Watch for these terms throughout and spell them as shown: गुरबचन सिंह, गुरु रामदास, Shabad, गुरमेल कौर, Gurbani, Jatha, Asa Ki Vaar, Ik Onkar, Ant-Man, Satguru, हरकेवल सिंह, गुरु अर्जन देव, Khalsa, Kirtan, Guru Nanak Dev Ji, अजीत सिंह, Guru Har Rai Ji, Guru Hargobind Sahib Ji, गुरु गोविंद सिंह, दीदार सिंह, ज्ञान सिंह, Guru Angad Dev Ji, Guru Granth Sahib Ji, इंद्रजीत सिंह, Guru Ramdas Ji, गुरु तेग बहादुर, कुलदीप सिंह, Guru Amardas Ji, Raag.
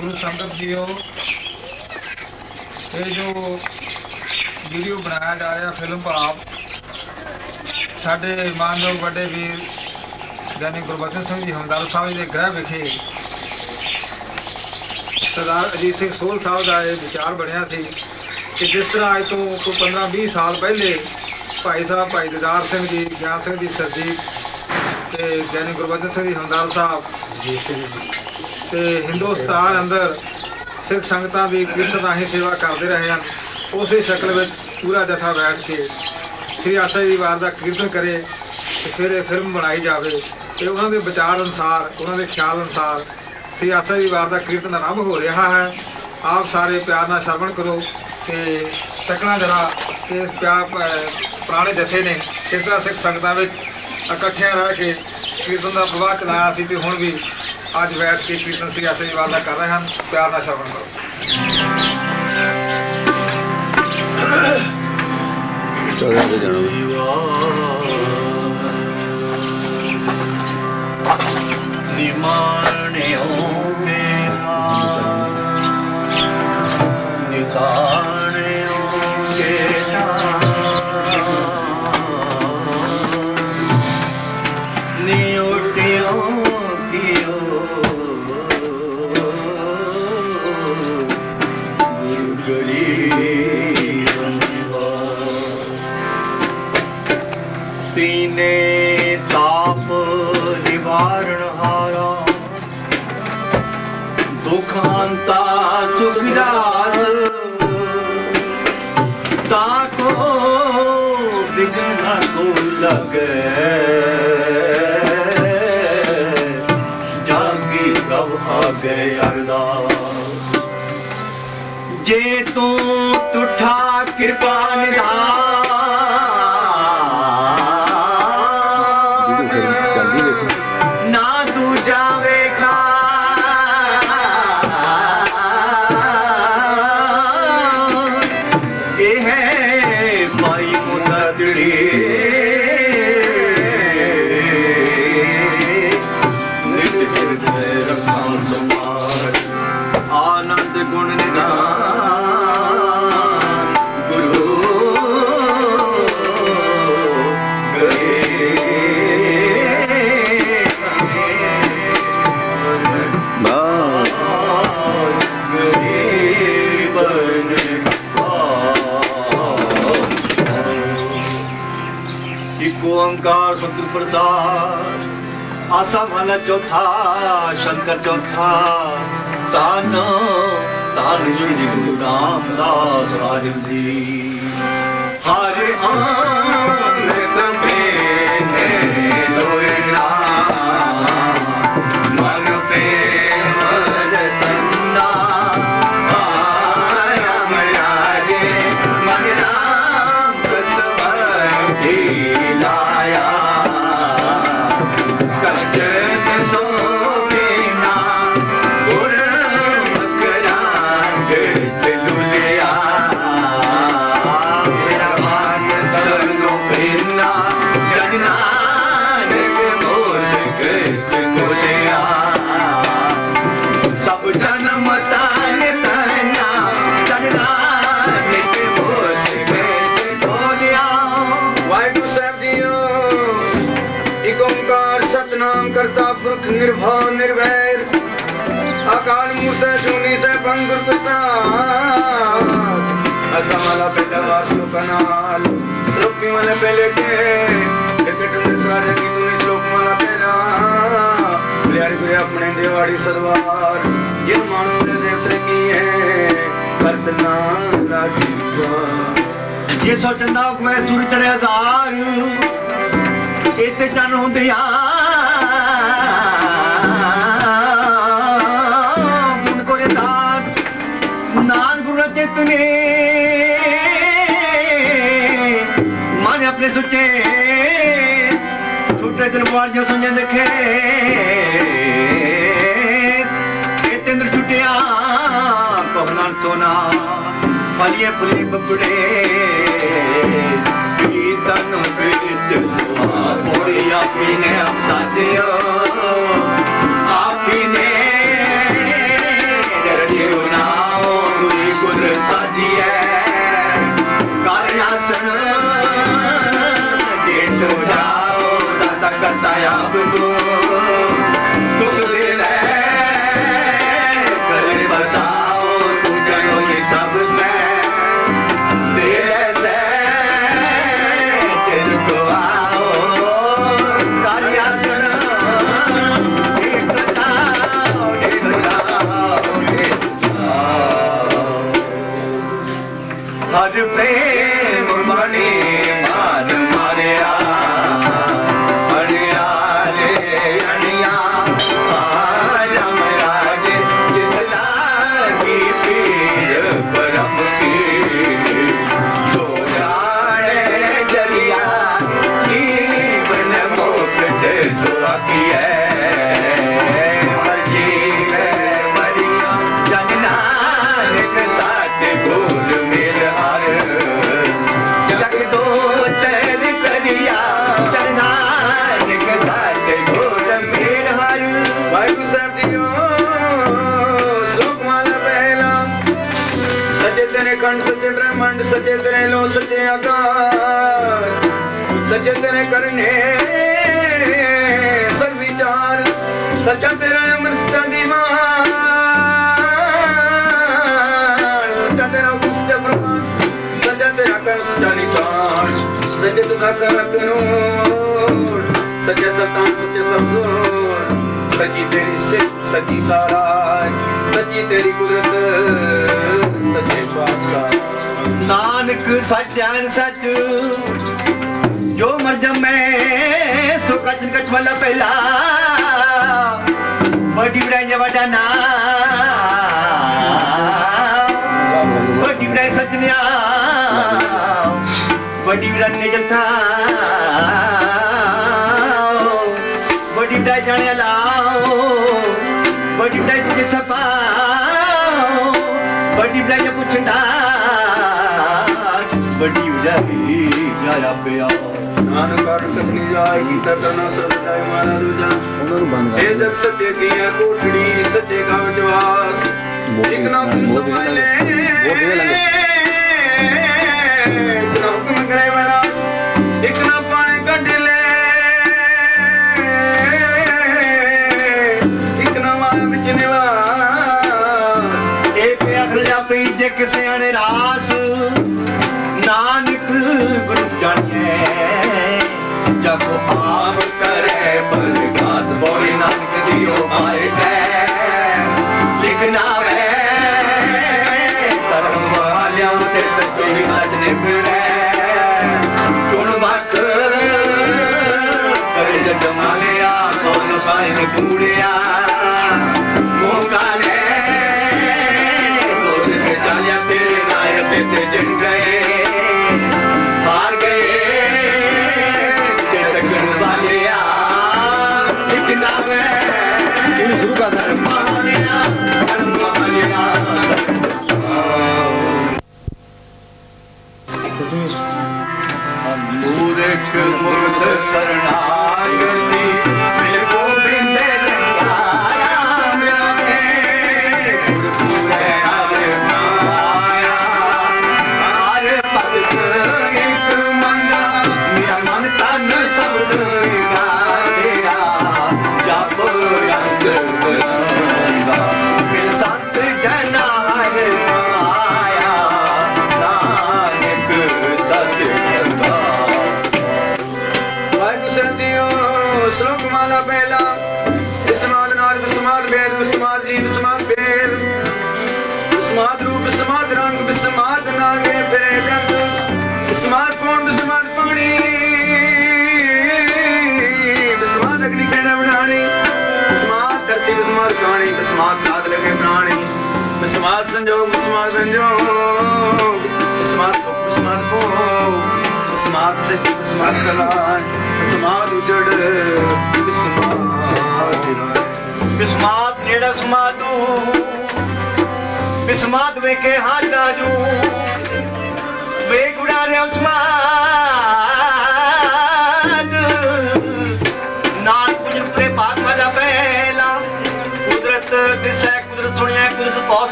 गुरु संगत जी हो, ये जो वीडियो बनाया जा रहा फिल्म पर आप साढ़े मानयोग बड़े वीर यानी गुरबचन सिंह जी हमदार साहब के गृह विखे सरदार अजीत सिंह सोहल साहब का यह विचार बनया सी कि जिस तरह अज तो कोई 15-20 साल पहले भाई साहब भाई दीदार सिंह जी, ज्ञान सिंह जी सरजीत ते यानी गुरबचन सिंह जी हमदार साहब जी ते हिंदुस्तान अंदर सिख संगतां दी कीर्तन राही सेवा करते रहे हैं। उस शक्ल में पूरा जत्था बैठ के श्री आसा की वार का कीर्तन करे तो फिर ये फिल्म बनाई जाए। तो उन्होंने विचार अनुसार उन्होंने ख्याल अनुसार श्री आसा की वार का कीर्तन आरंभ हो रहा है। आप सारे प्यार नाल श्रवण करो कि तकना जरा कि प्यार पुराने जत्थे ने किस तरह सिख संगतां विच इकट्ठे रह के कीर्तन का प्रवाह चलाया सी ते हुण भी आज बैठ के कीर्तन श्री आसा की वार का कर रहे हैं। प्यार नाल श्रवण करो। दुखांता सुखदास ताको बिघन को लगे जागी प्रभ आगे अरदास। जे तू तुठा कृपा निधान ओंकार सतगुरु प्रसाद आसा वाला चौथा शंकर चौथा तान तान श्री गुरु रामदास साहिब जी। हरे अमृत बेने लोए मन पे निर्भव निर्वैर अकाल मूर्त जूनी से पंगुर प्रसाद असमला बेटा वासु कनाल श्लोक की माला पहले के क्रिकेट में सारे की तूने श्लोक माला पहला प्यार गुरु अपने देवाड़ी सदवार ये मानस के देवते की है करतना लागी। ये सोचंदा मैं सूरज चढ़े हजार इतने चन होंदे यार माने अपने सुचे छुट्टे दिन पार जो सुन देखे तेंद्र छुटिया पवना सोना फलिए फुले बपुड़े तन बिच थोड़ी आपी ने आप साथियों आपी ने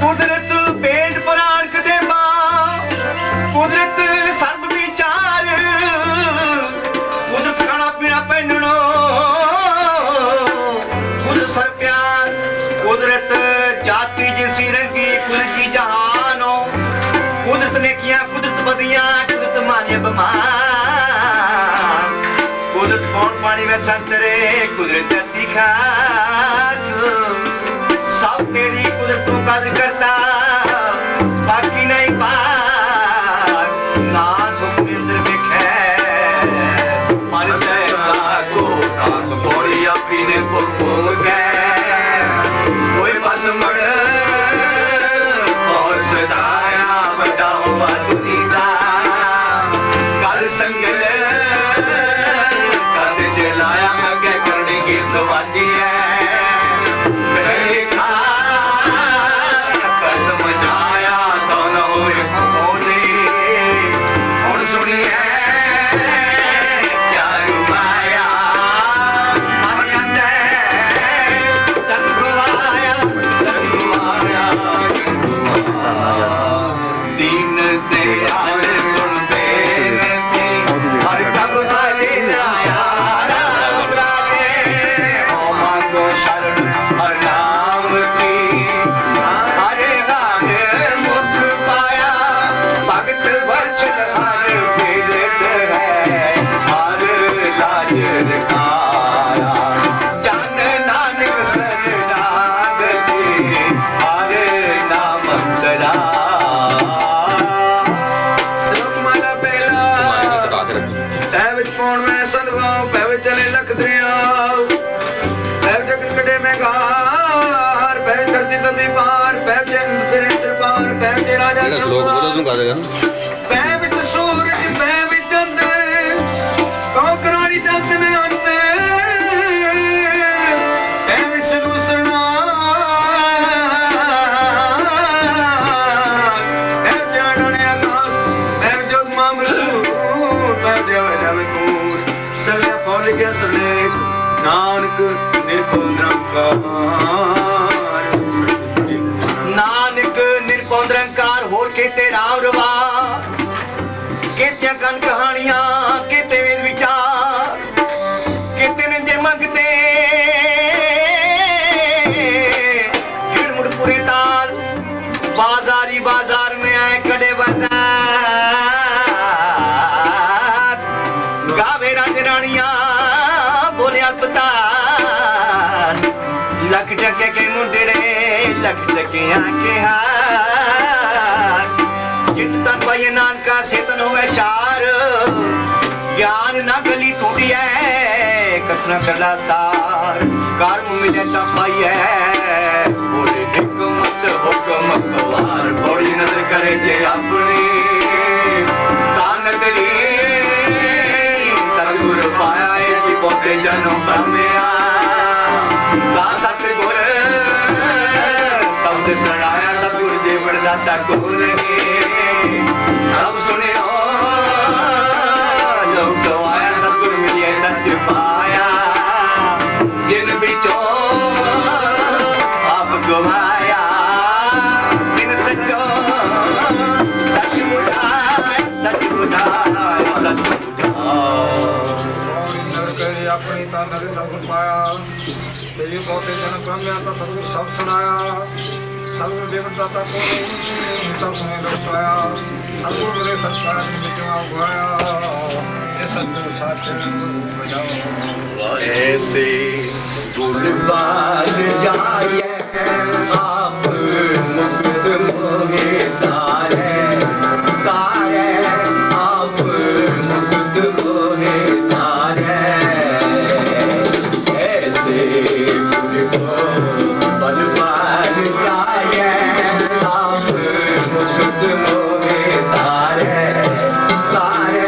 कुदरत बेद पुराण कदे मां पिया खुद तुम्हारे बमार, कुदरत पौन पानी में संतरे कुदरत दिखा दो, सब तेरी कुदरत तू काज करता बाकी नहीं पाक ना गुप्तेंद्र में खैर मरते कागो काग बोरी अपने बुलबुल गए कोई बस मरे और सदाया बड़ा हुआ दुनिया काल संगले कांटे जलाया क्या करने की दुआती है सार कर्म मिले तबाई है बोले हिकमत हुक्म कवार बड़ी नजर करे जे अपनी तान तेरी सतगुरु पाया है कि बोते जनो ब्रह्मया दा सतगुरु शब्द सड़ाया सतगुरु देवड़ दाता गुरु सब सुने हो लोग सवाया सतगुरु मिले सच पाया जिन बिचो आप गवाया जिन सचो सच बुझाए सच बुझाए अपनी ताना के सब पाया तेरी बहुते जन क्रम में आता सब सब सुनाया सब देवदाता को सब सुने लोग आया सब मेरे सत्कार बिचो आप गवाया ऐसे गुरबानी जाए आप मुक्त मोहे तारे तारे आप मुक्त मोहे तारे ऐसे गुरबानी जाए आप मुक्त मोहे तारे तारे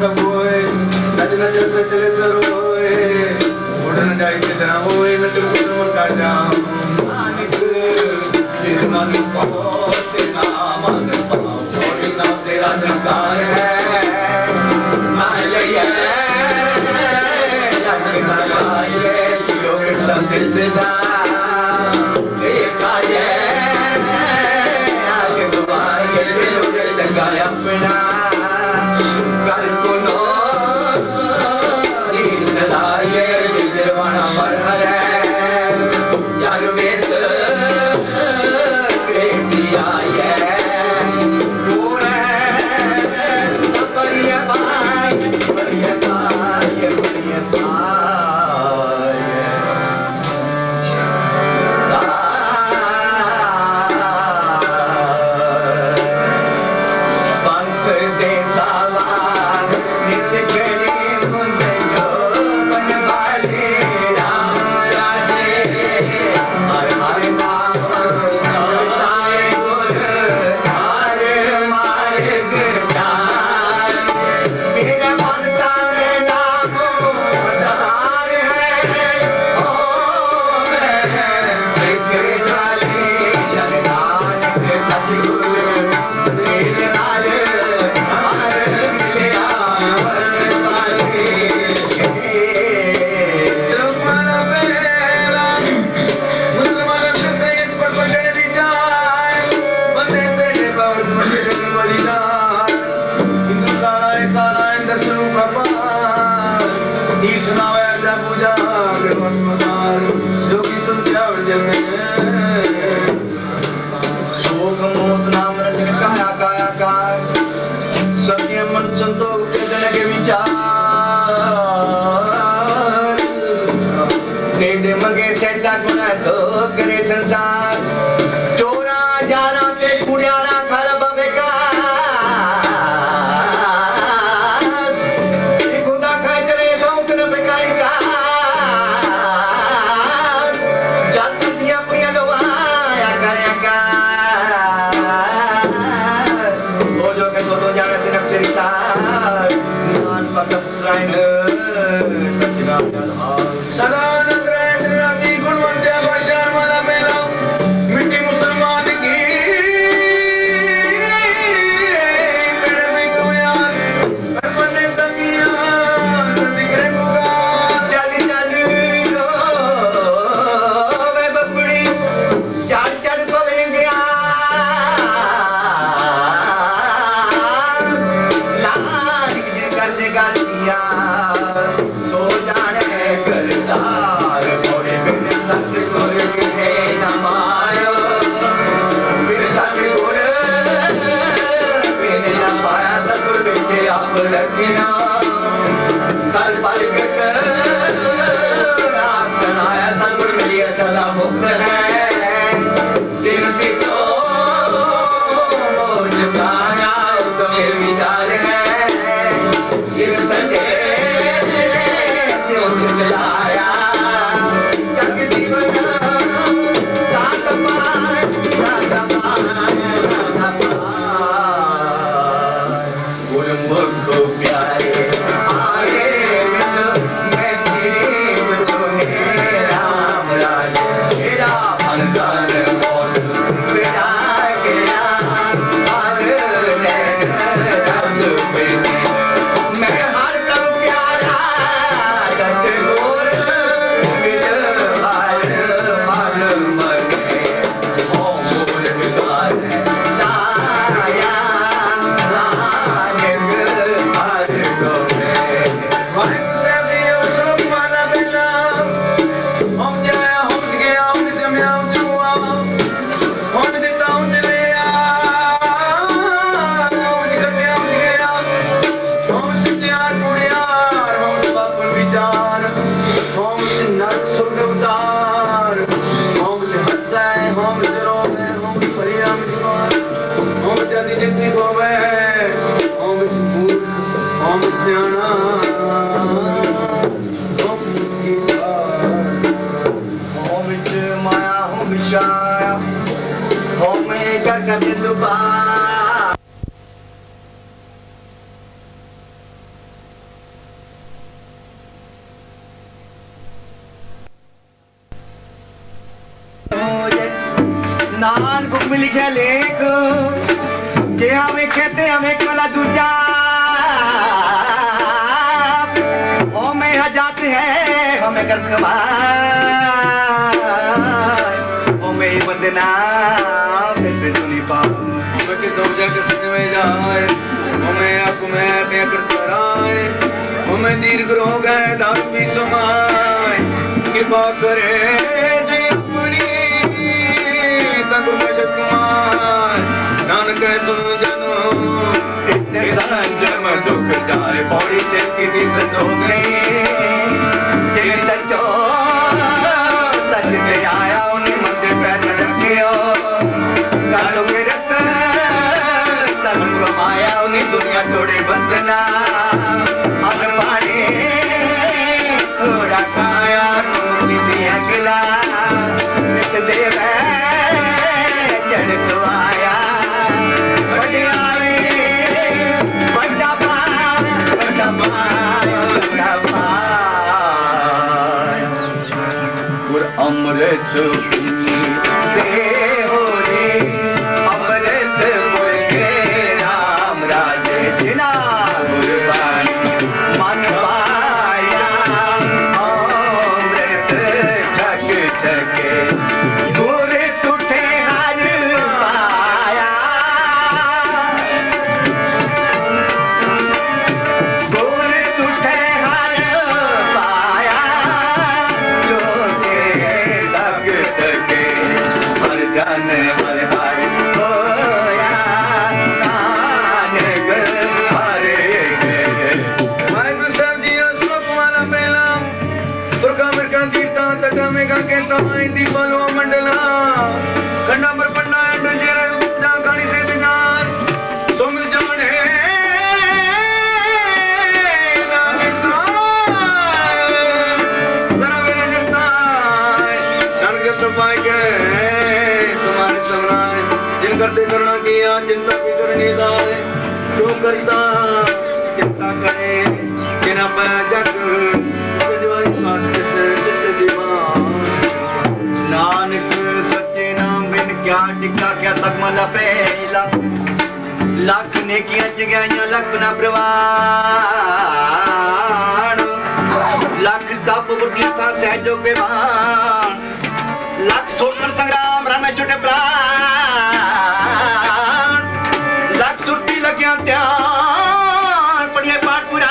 सब होए नच नच सचले सर होए उड़न जाए कितना होए न तुम गुरु का जाम मानिक जिरमान पाओ से नाम आगे पाओ और नाम तेरा दरकार है नान बुक में लिखा लेख जे हमें कहते हमें कला दूजा ओ में यहाँ जाते हैं हमें गर्व कमाए ओ में बंदना बिंदुनी पाऊ बके दो जग सने में जाए ओ में आपको मैं बेअक्र कराए ओ में दीर्घ रोग है दारू भी समाए कृपा करे इतने संजर में दुख जाए बॉडी से कितनी सच हो गई ये सचो सच में आया उन्हें मंदिर पैर रखियो कासों के रक्त तन कमाया उन्हें दुनिया थोड़े बंदना अगर पानी थोड़ा खाया तुम इसी अगला नित देव चढ़ सुहाया अमृत पुनी देहो रे अमृत बोले राम राजे जिना गुरबानी मन पाया अमृत जग जगे गुर तुठे हर पाया गुर तुठे हर पाया जाने वाले हारे होया नानक हारे गए भाई सब जी अशोक वाला बेलाम दुर्गा मिर्का तीर्था तटा मेघा कहता है दीपालो मंडला खंडा पर पंडा एंड जेरा जा खानी से दिगान सोम जाने नानका सरा मेरे जनता नानक तो पाए गए करते करना किया चिंता भी करनी दार सो करता चिंता करे कि ना पाया जग सजवाई स्वास्थ्य से जिसके जीवन नानक सच्चे नाम बिन क्या टिका क्या तक मला पहला लाख ने किया जगह लाख बना प्रवाण लाख दाप बुद्धि था सहजो के बाण लाख सोलकर संग्राम रामे छोटे प्राण त्यान पढ़िए पाठ पूरा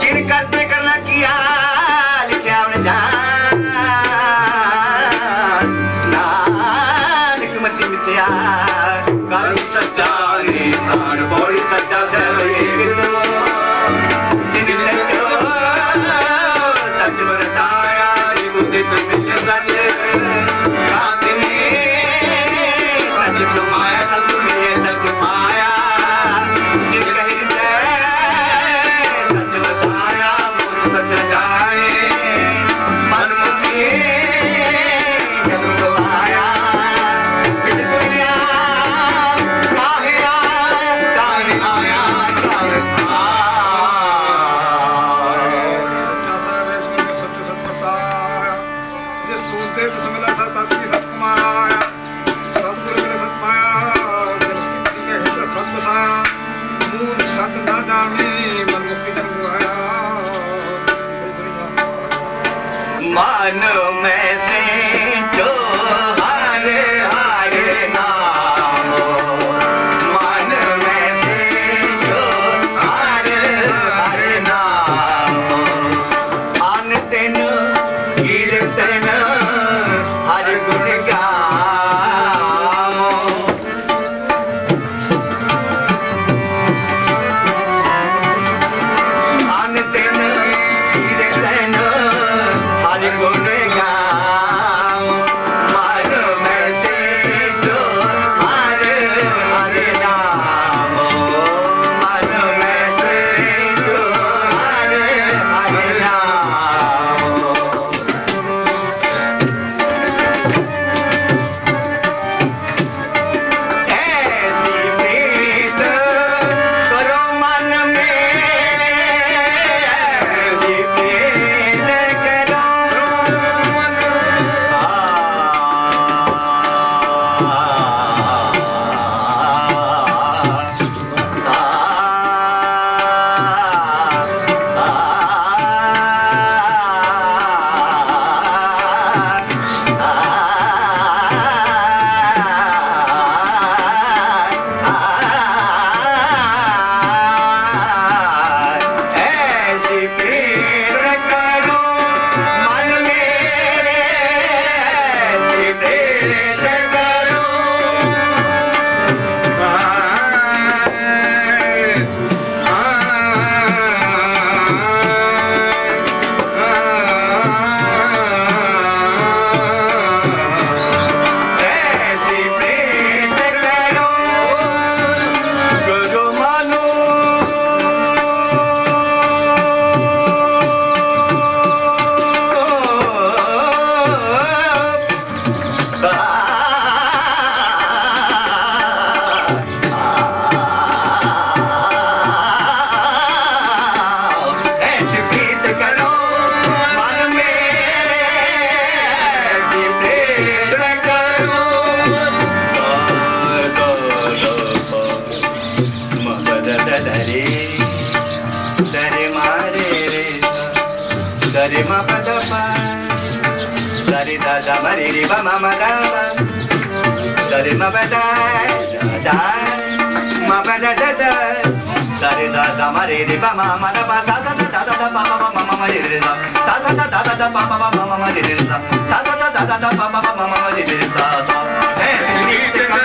चिर करते करना किया लिखा उन्हें जान नानक मति मित्या कारू सच्चा निशान बॉडी सच्चा से एक दो जिन सच्चो सच बरताया रिबुद्धि तुम मिले सच गुण गा re ma pa da pa, sa re da da ma re ba ma ma da ma, sa re ma pa da da ma pa da sa da, sa re da da ma re ba ma da pa, sa sa da da da pa pa ma ma ma re da, sa sa da da da pa pa ma ma ma re da, sa sa da da da pa pa ma ma ma re da, sa hey singh ji ka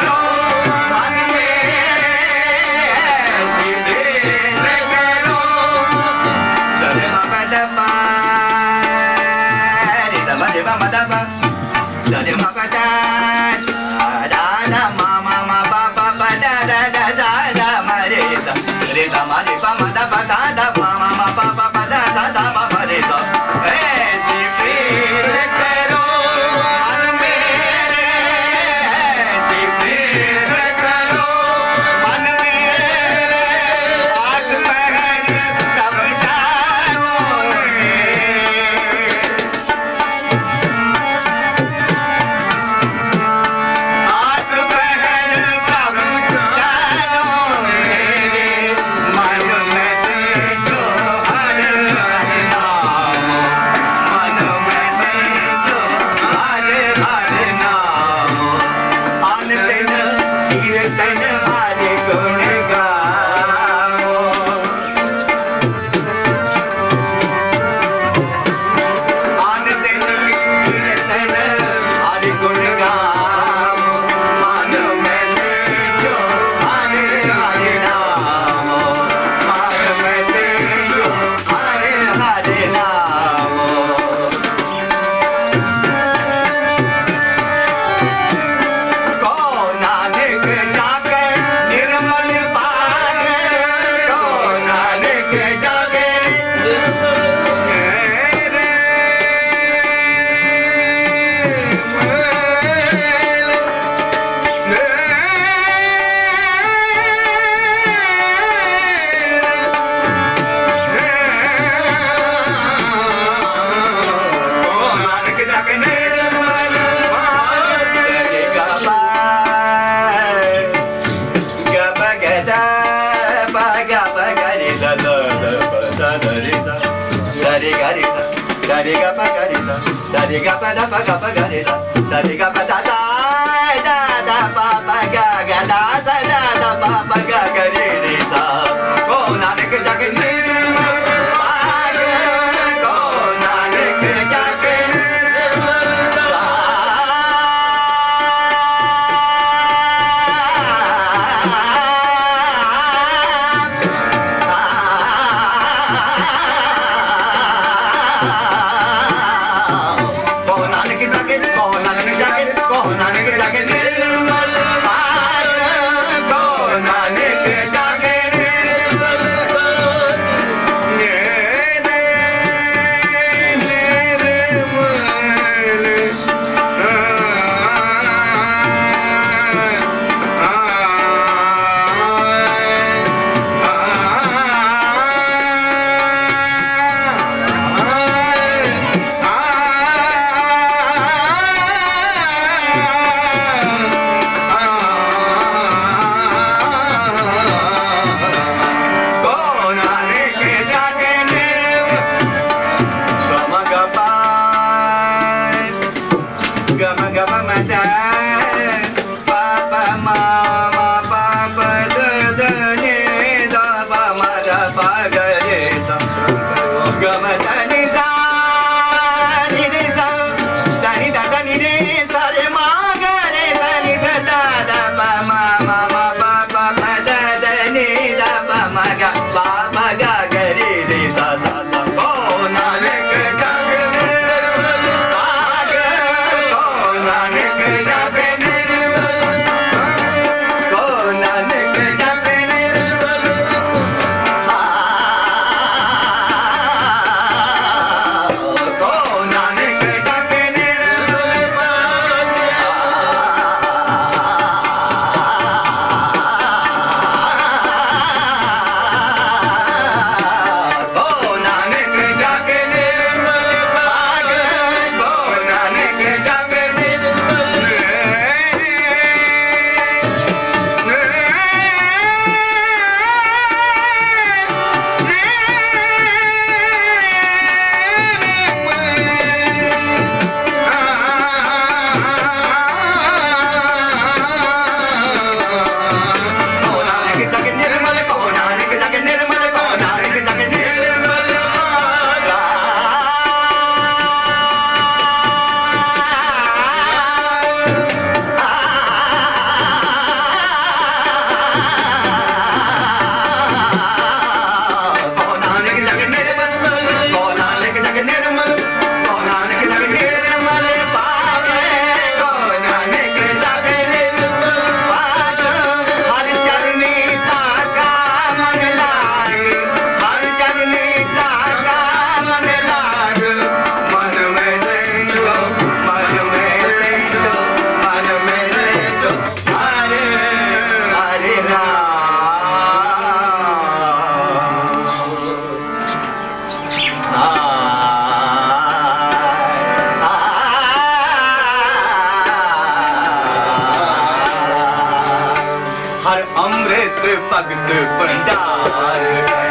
भगत भंडार है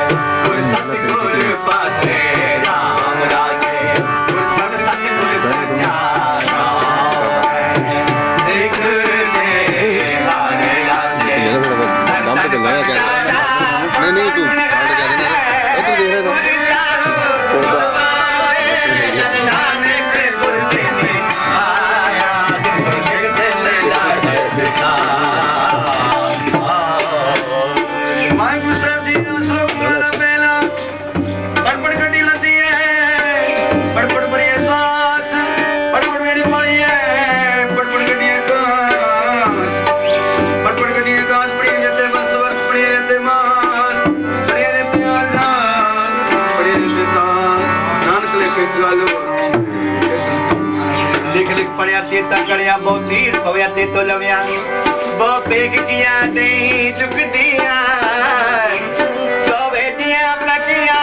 गुर सतगुर पासे राम राजे गुर सत सतगुर सचारा है सिख दे हर राजे धन धन भंडारा नहीं तू काट के देना है तू दे दो ता कड़िया बहुत धीर भवया ते तो लवया बहुत बेग किया नहीं दुख दिया सब दिया अपना किया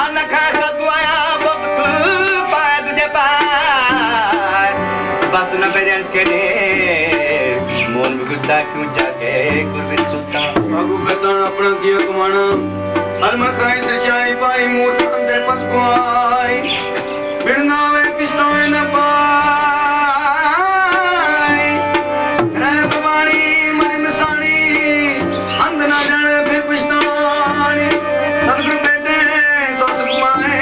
अनखा सतवाया बहुत पाया तुझे पार बस न पेरेंस के लिए मोन भुगता क्यों जाके गुरबिन सुता बाबू बेतन अपना किया कमाना हर मखाई से चाय पाई मूर्ख अंधे पद को आई बिना वे किसनों न पाए रहवानी मन मिसानी अंध न जाने फिर पुछतानी सतगुरु बेटे सो सुमाए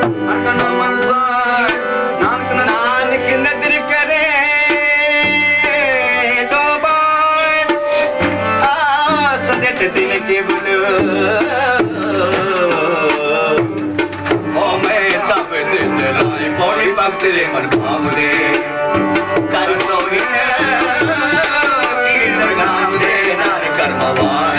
हर का नाम सार नानक नजर करे सो बाय आ सदे से दिल के बुल बड़ी भक्त रे मन भाव दे कर सोई कीर्तन नाम दे नार कर्मवान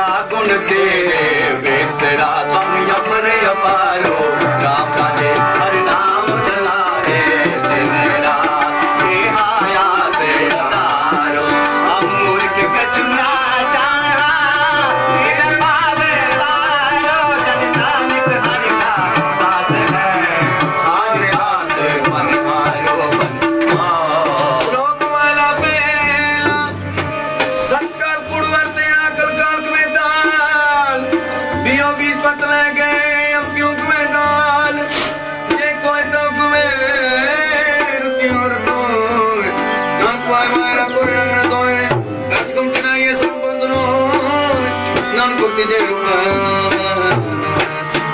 क्या गुण तेरे वे तेरा स्वामी अपने अपारो राम है हर नाम सलाहे दिन रात के आया से हारो हम मुर्ख कचना चाहा मेरा पावे वालो जन नानक हर का दास है हर दास मन मारो मन श्लोक वाला बेला संकल्प गुणवर्ते आकल काक में दाल बियो बीत पतले गए अब क्यों में दाल ये कोई तो कुमेर क्यों कोई ना कोई मारा कोई रंग तो है रात कम चना ये संबंध नो नान कुर्ती दे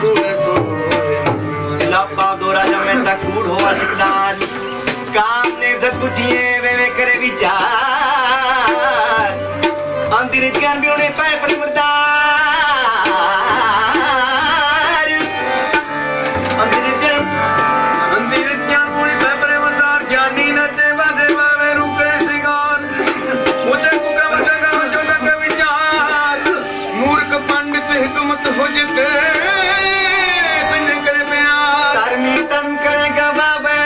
तू ऐसो दिलापा दो राजा में तक कूड़ हो अस्तान काम ने सब कुछिए वे करे विचार अंतरिक्ष ज्ञान भी उन्हें पाए परिवर्तार अंतरिक्ष ज्ञान भी उन्हें पाए परिवर्तार ज्ञानी न देवा देवा वे रुकरे सिगार मुझे कुका बजागा जोधा का विचार मूर्ख पंडित हितमत हो जिते सिंह करे प्यार धर्मी तन करेगा बाबे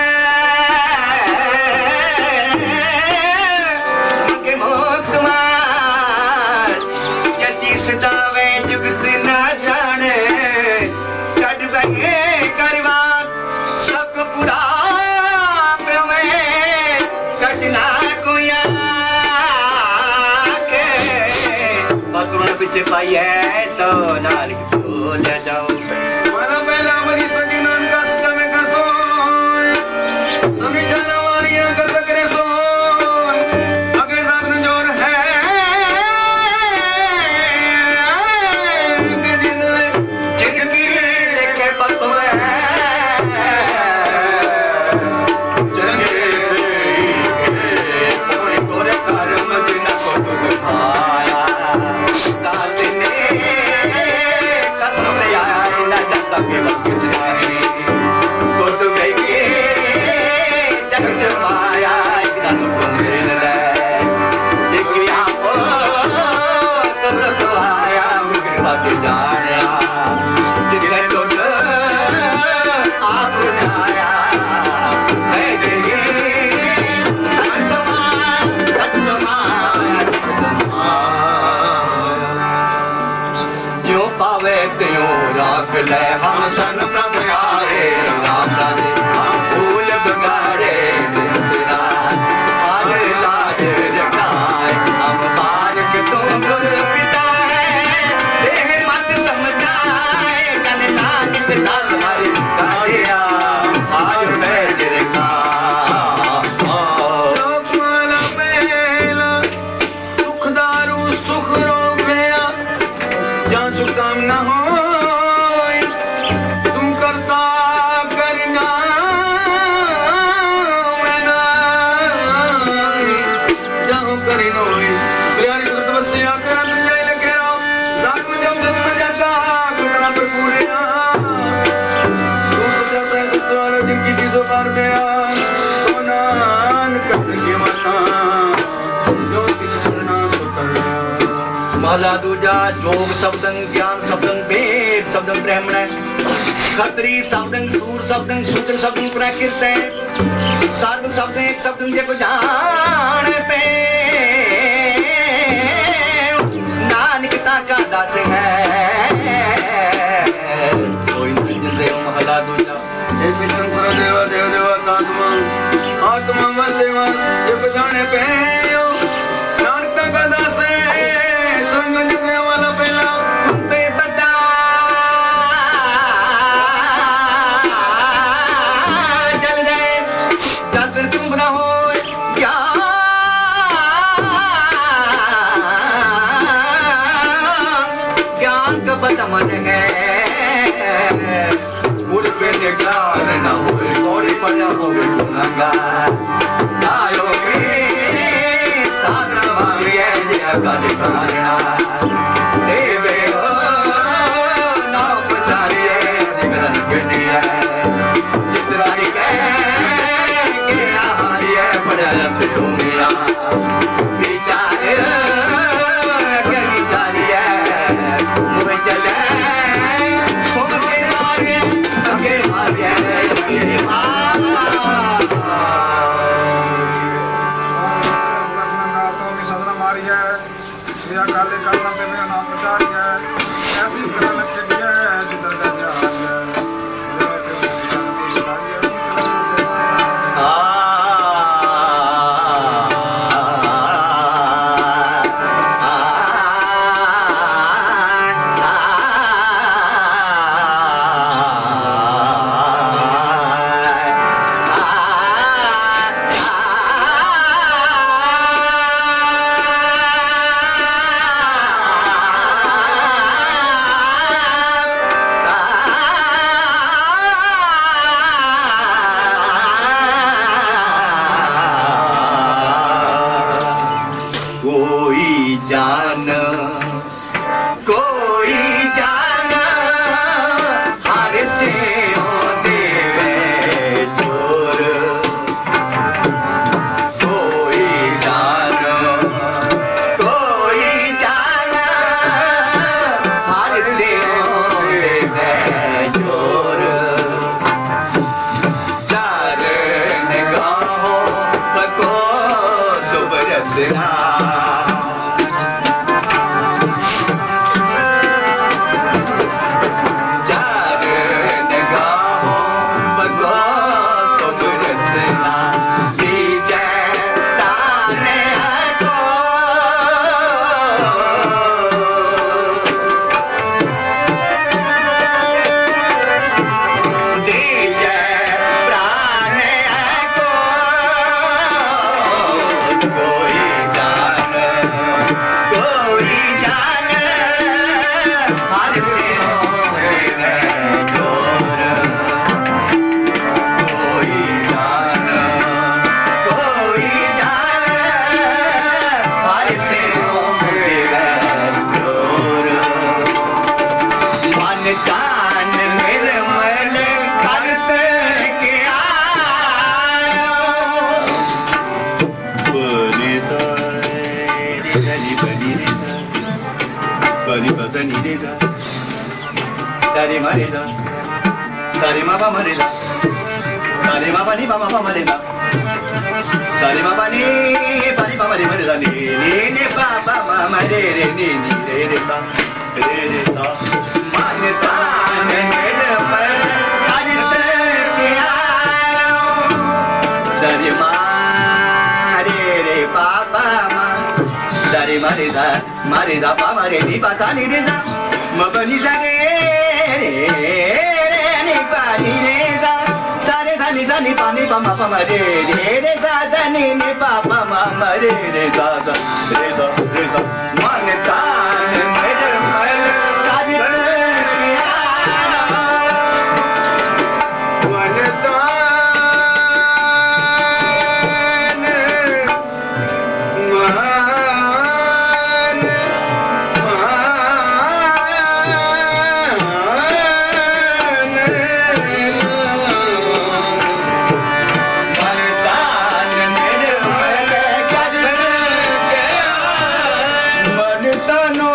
के मुख मार जति सदावे जुगत न जाने चढ़ बहे करवार सब पूरा पे में कटना कोई आके भगवान पीछे पाई है तो नानक भूल जाऊं मन मेला मरी सकी नान का सदा में का सोए सभी चलने वाली कर तक रे सोए अगर जान जोर है के दिन में जिंदगी लेके पत में जंगे से कोई गोरे कर्म बिना सोत आया काल ने कसम रे आया ना जाता के बस कुछ नहीं तो तू गई के जगत पाया इतना तुम मिल रहे एक यहाँ पर तो आया मुझे वापस आया जितने तो आपने आया है देगी सच समान जो पावे त्यो राख ले हम सन प्रभु आए राम राधे हम फूल बगाड़े दिन से रात हर लाज रखाए हम बालक तो गुर पिता है देह मत समझाए जन नानक दास हरि काया आज बैठ रखा सब माला पहला दुख दारू सुख रोग गया जहाँ सुकाम न हो तुम करता करना मैं ना जहाँ करी नोई प्यारी तो तपस्या करत जाए लगे रहो साथ में जब जन्म जाता कुमरा पर फूलिया तू सजा सह सवार दिन की दीदो पार गया तो नान कत की माता जो किछ करना सो करना माला दूजा जोग शब्दं ज्ञान शब्दं वेद शब्दं ब्राह्मण खत्री शब्दं सूर शब्दं शूद्र शब्दं प्राकृत सर्व शब्द एक शब्दं जे को जाने पे नानक ताका दास है कोई नहीं जिंदे माला दूजा एक संसार देवा देव देवा का आत्मा आत्मा मसे मस जे को जाने पे नानक ताका दास है संगने वाला पहला पे बता चल गए चल फिर तुम ना हो ज्ञान का पता मन है गुड़ पे ज्ञान ना हो गौरी पर हो गुनागार आयो सागर भावी है जय काली कारणा देवे हो नाव पचारी है सिमरन गणी है चित्राई के आहारी है बड़ा प्रियो मेरा विचार के विचारी है Dari ma re da, sare ma pa ma re la, sare ma pa ni pa ma pa ma re da, sare ma pa ni pa ma re ma re da ni pa pa ma ma re ni re sa ma ne ta ne ne pa ta ji te ki a sare ma re pa pa ma sare ma re da pa ma re ni pa ta ni re sa ma pa ni sa ni pa ni pa ma pa ma re sa ni pa pa ma ma re sa ma ne ta ne re ma ta di ya wa ne ta ne ma ne no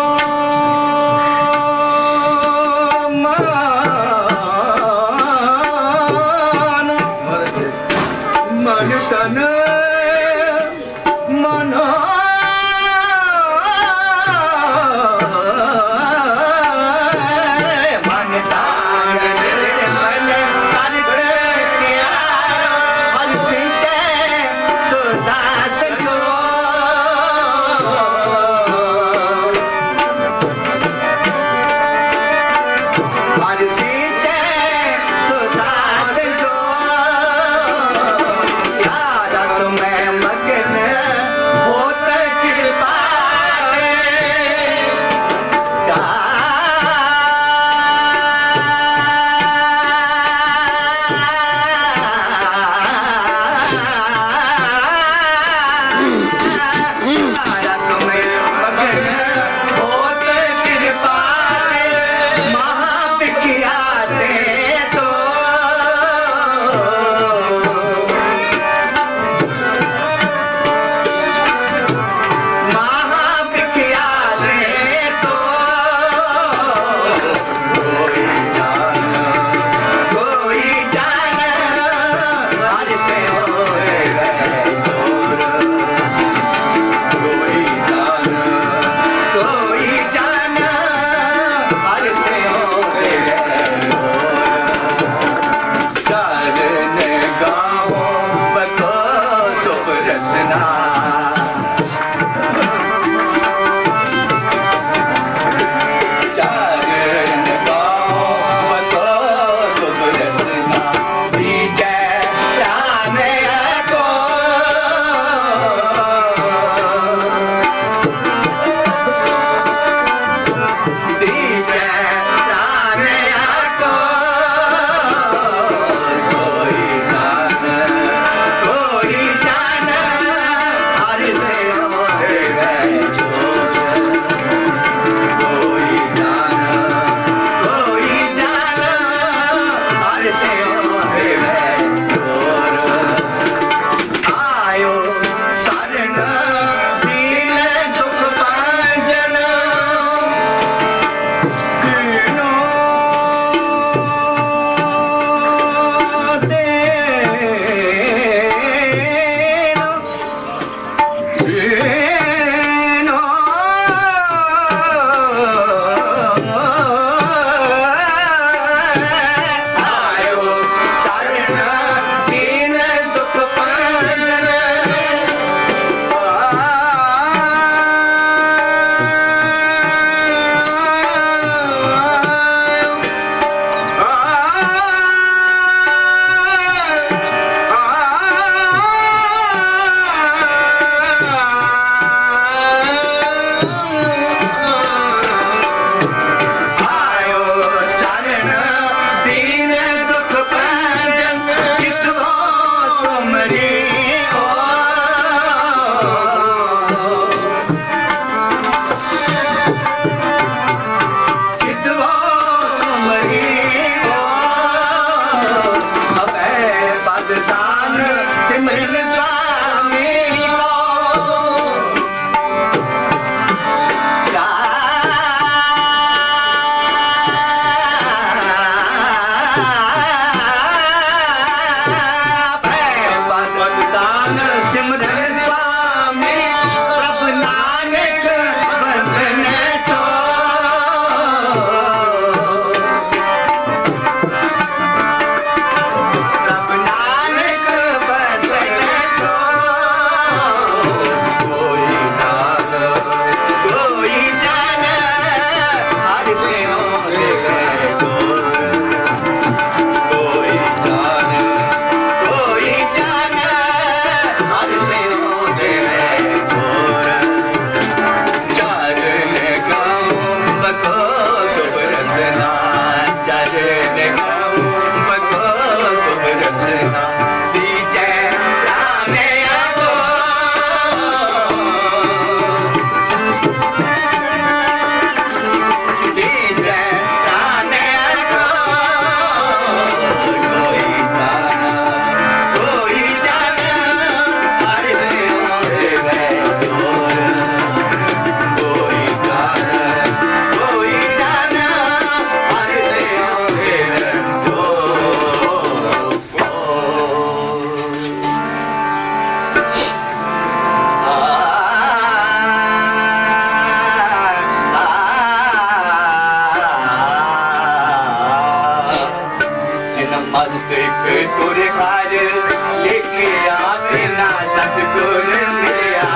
मस्तक तुरे हार लेके आना सतगुरु मिला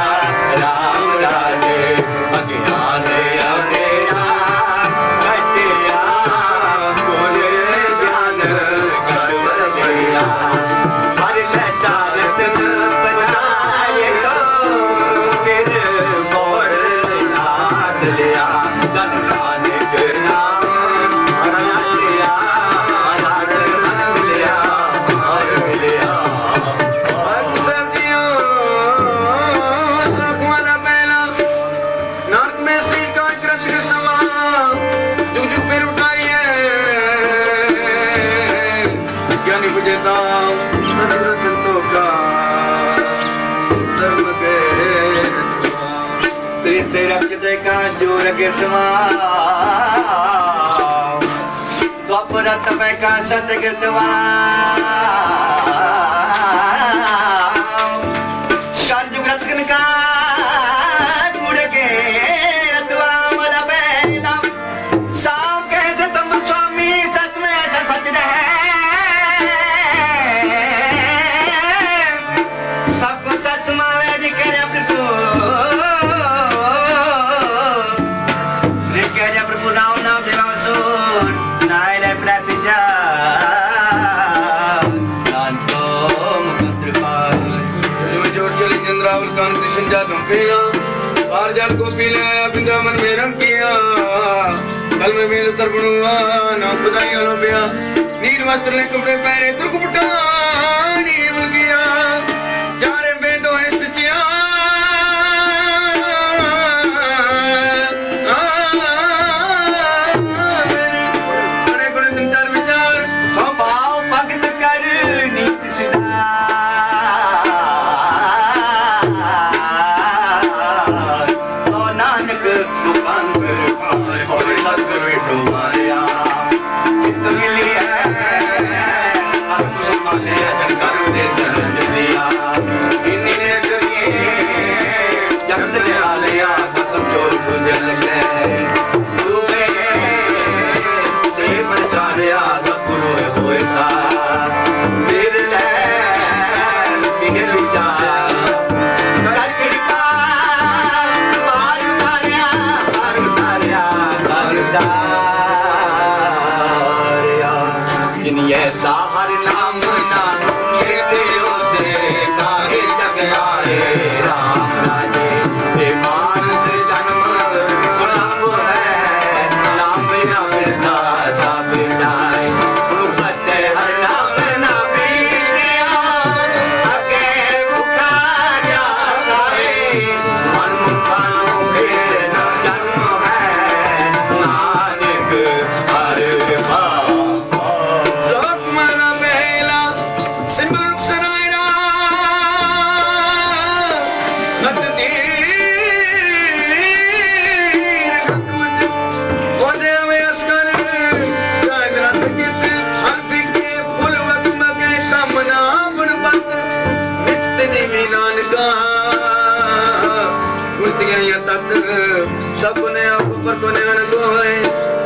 राम राधे अज्ञान अंधेरा कटिया गुर ज्ञान गर्व लिया हर लता रतन बनाए तो फिर मोर याद लिया धन नानक नाम जोर गिरदवा द्वापरत में का सत गिरदवा कल में मेल उतर बनुआ ना खुदाई आलो बिया नील वस्त्र ने कपड़े पहरे तुर्क बुटा नील गया जा रे बेदो है सचिया बड़े बड़े संचार विचार स्वभाव भगत कर नीत सिदा तो नानक रूपांतर और सतगुरु तुम्हारा इतने लिए संभाले कर दे दिया इन्हें दुनिया जगत ने आलिया कसम जोर तुझे लगे तुम्हें से बचारिया सतगुरु होए था मेरे लिए विचार ऐसा हर नाम ना के दियो से काहे जग आए राम राजे बेमान से जन्म गुलाम है नाम ना मिलता सब जाए मुखते हर नाम ना बीजिया अके बुखारिया गाए मन मुखालों के ना जन्म है नानक हर सबने आप पर कोने न कोई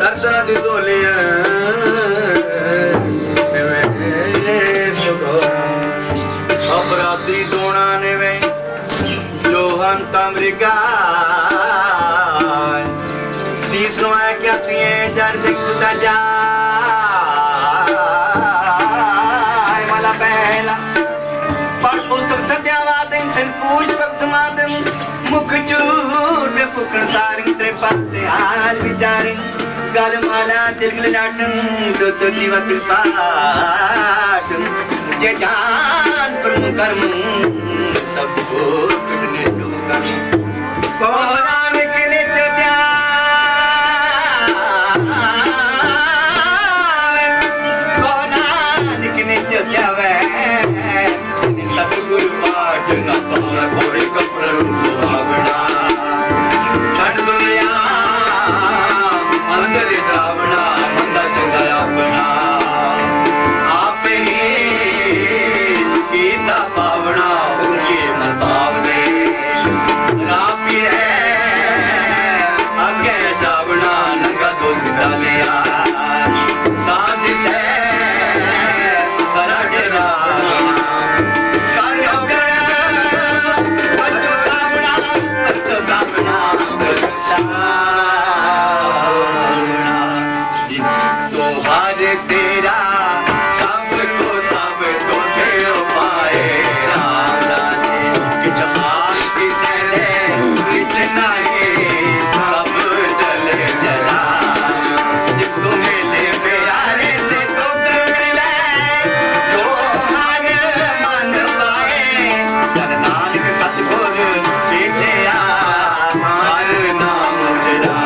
दर्दना दी दोलिया ने सुगो अपराधी दोना ने वे जो हम तमरिका सीसों है क्या पिए जर देख सुता जा गलमाला तिलगल लाटन दो तुली वतुल पाट जे जान प्रभु कर्म सबको कटने दो कर्म कोरान के नीचे जावे कोरान के नीचे जावे सतगुरु पाठ न पावे कोई कपड़ों सुहावना छठ दुनिया तुम्हारे तेरा सब को दे पाए राधा ने जवान किसने रचना है सब जले जला जब तुम्हें ले प्यारे से दुख मिले तो हर मन पाए गुरु नानक सतगुरु मिलिया हर नाम तेरा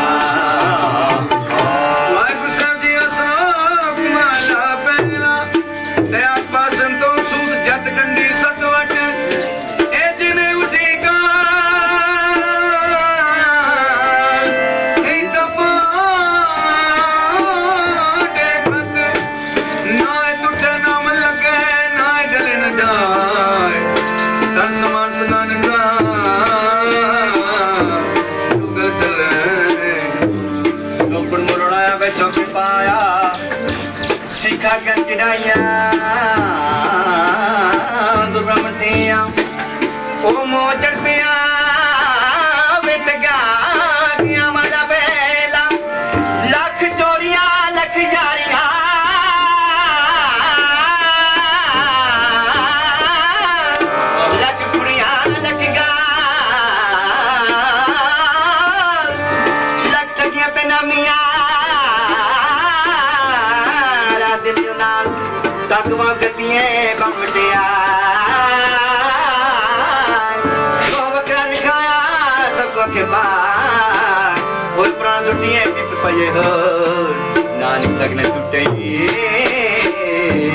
नानक तक न टूटे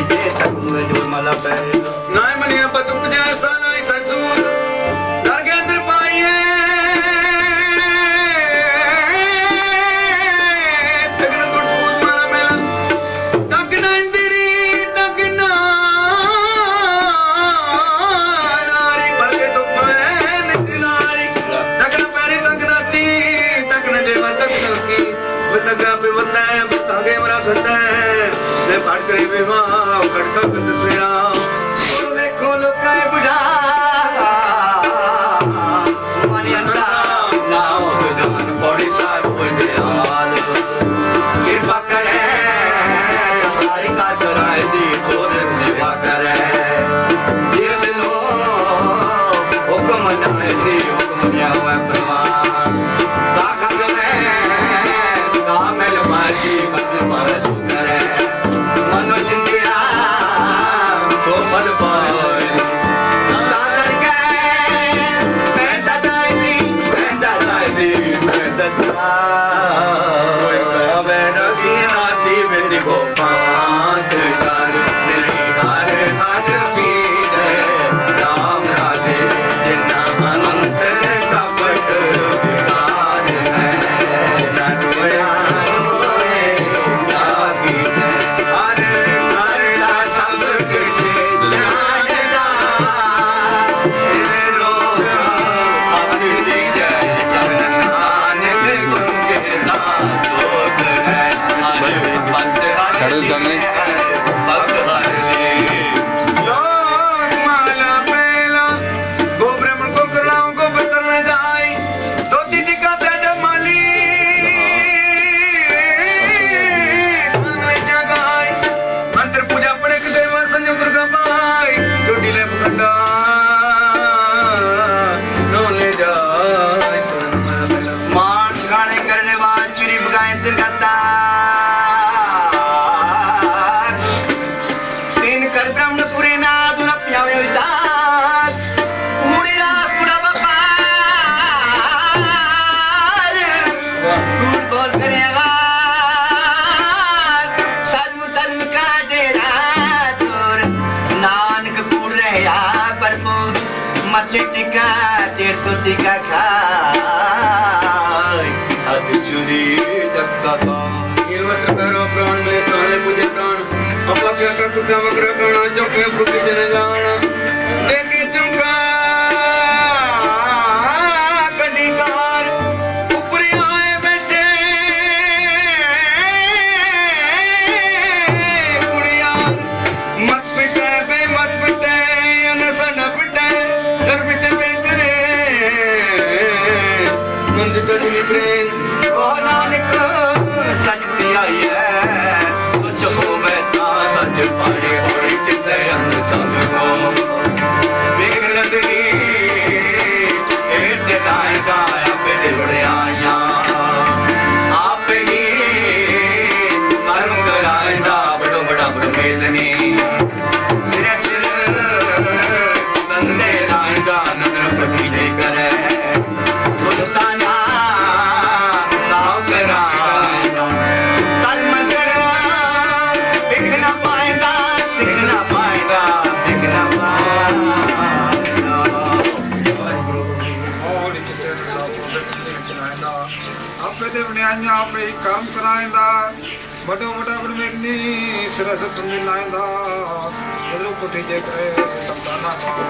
जे तक जोर माला पे नाय मनिया पर तुम जैसा नाय ससूद दरगंदर पाए तक न टूट सूद माला मेला तक न इंद्री तक न नारी भगे तो मैं नारी तक न पैरी तक न ती तक न देवा तक न की तक करता है मैं पाठ करे बेमां कटका कंद से आऊं सुने खोलो काय बुढ़ा मानिया ना नाओ सुधान बॉडी साइड बने आल किरपा करे सारी काजराए सी सोने सेवा करे ये से लो हुक्म नाए सी हुक्म या हुआ प्रवाह ताकत से जी बदल मारा जो करे मनोज तेरा तो बल पाए दादर के पैदा जायसी पैदा जा मैं रवि राती मेरी गोपांत कर मेरी हर हर पीड़ राम राधे जिन्ना अनंत कपट विकार है नया और नानक सच पिया है बड़ो बड़ा बड़ में इतनी सिरा से तुमने लाइन था बदलो कोठी जगह सप्ताना पाओ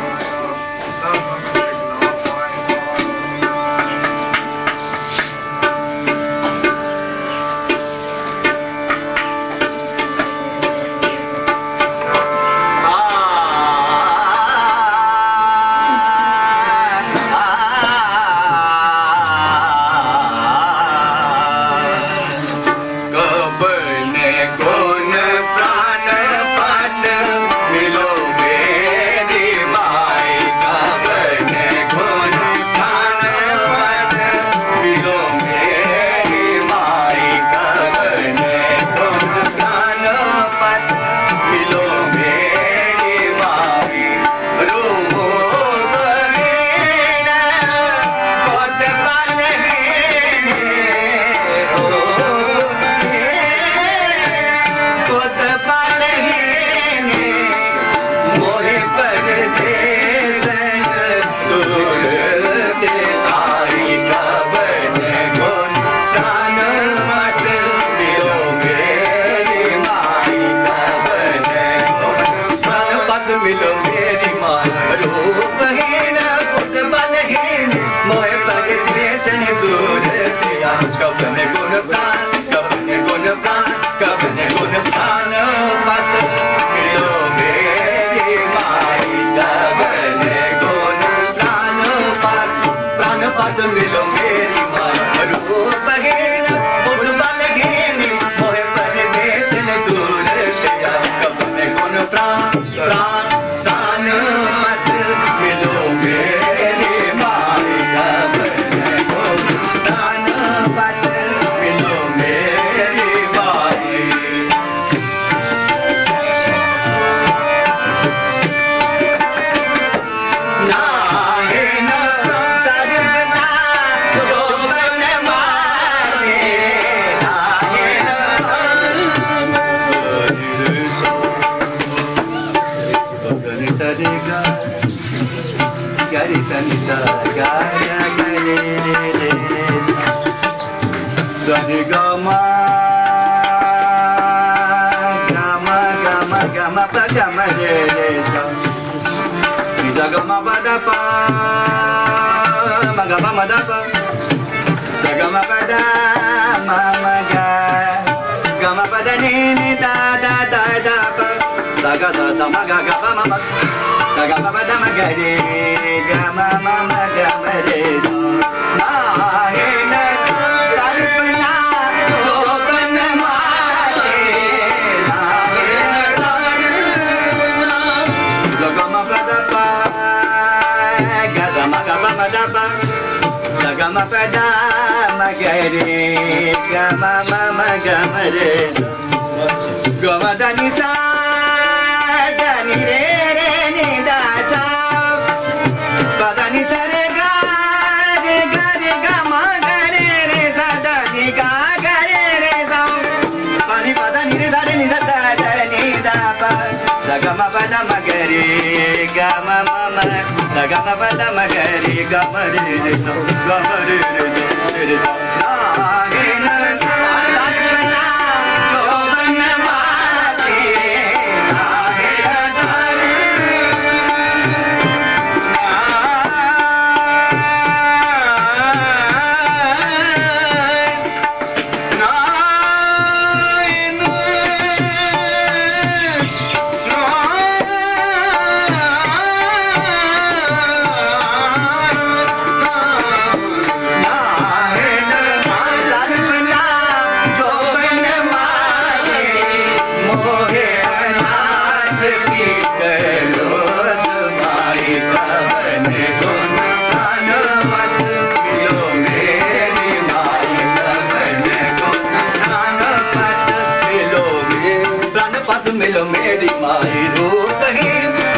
मिलो मेरे तेरी माई रूप ही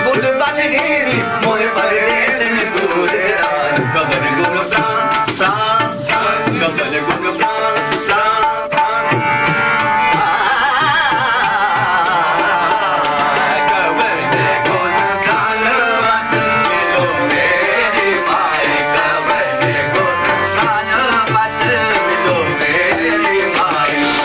बुद्ध बल ही मोहे भरे से दूर राम कबल गुण प्राण प्राण कबल गुण प्राण प्राण प्राण कबल गुण प्राण मिलो मेरी माई कबल गुण प्राण मत मिलो मेरी माई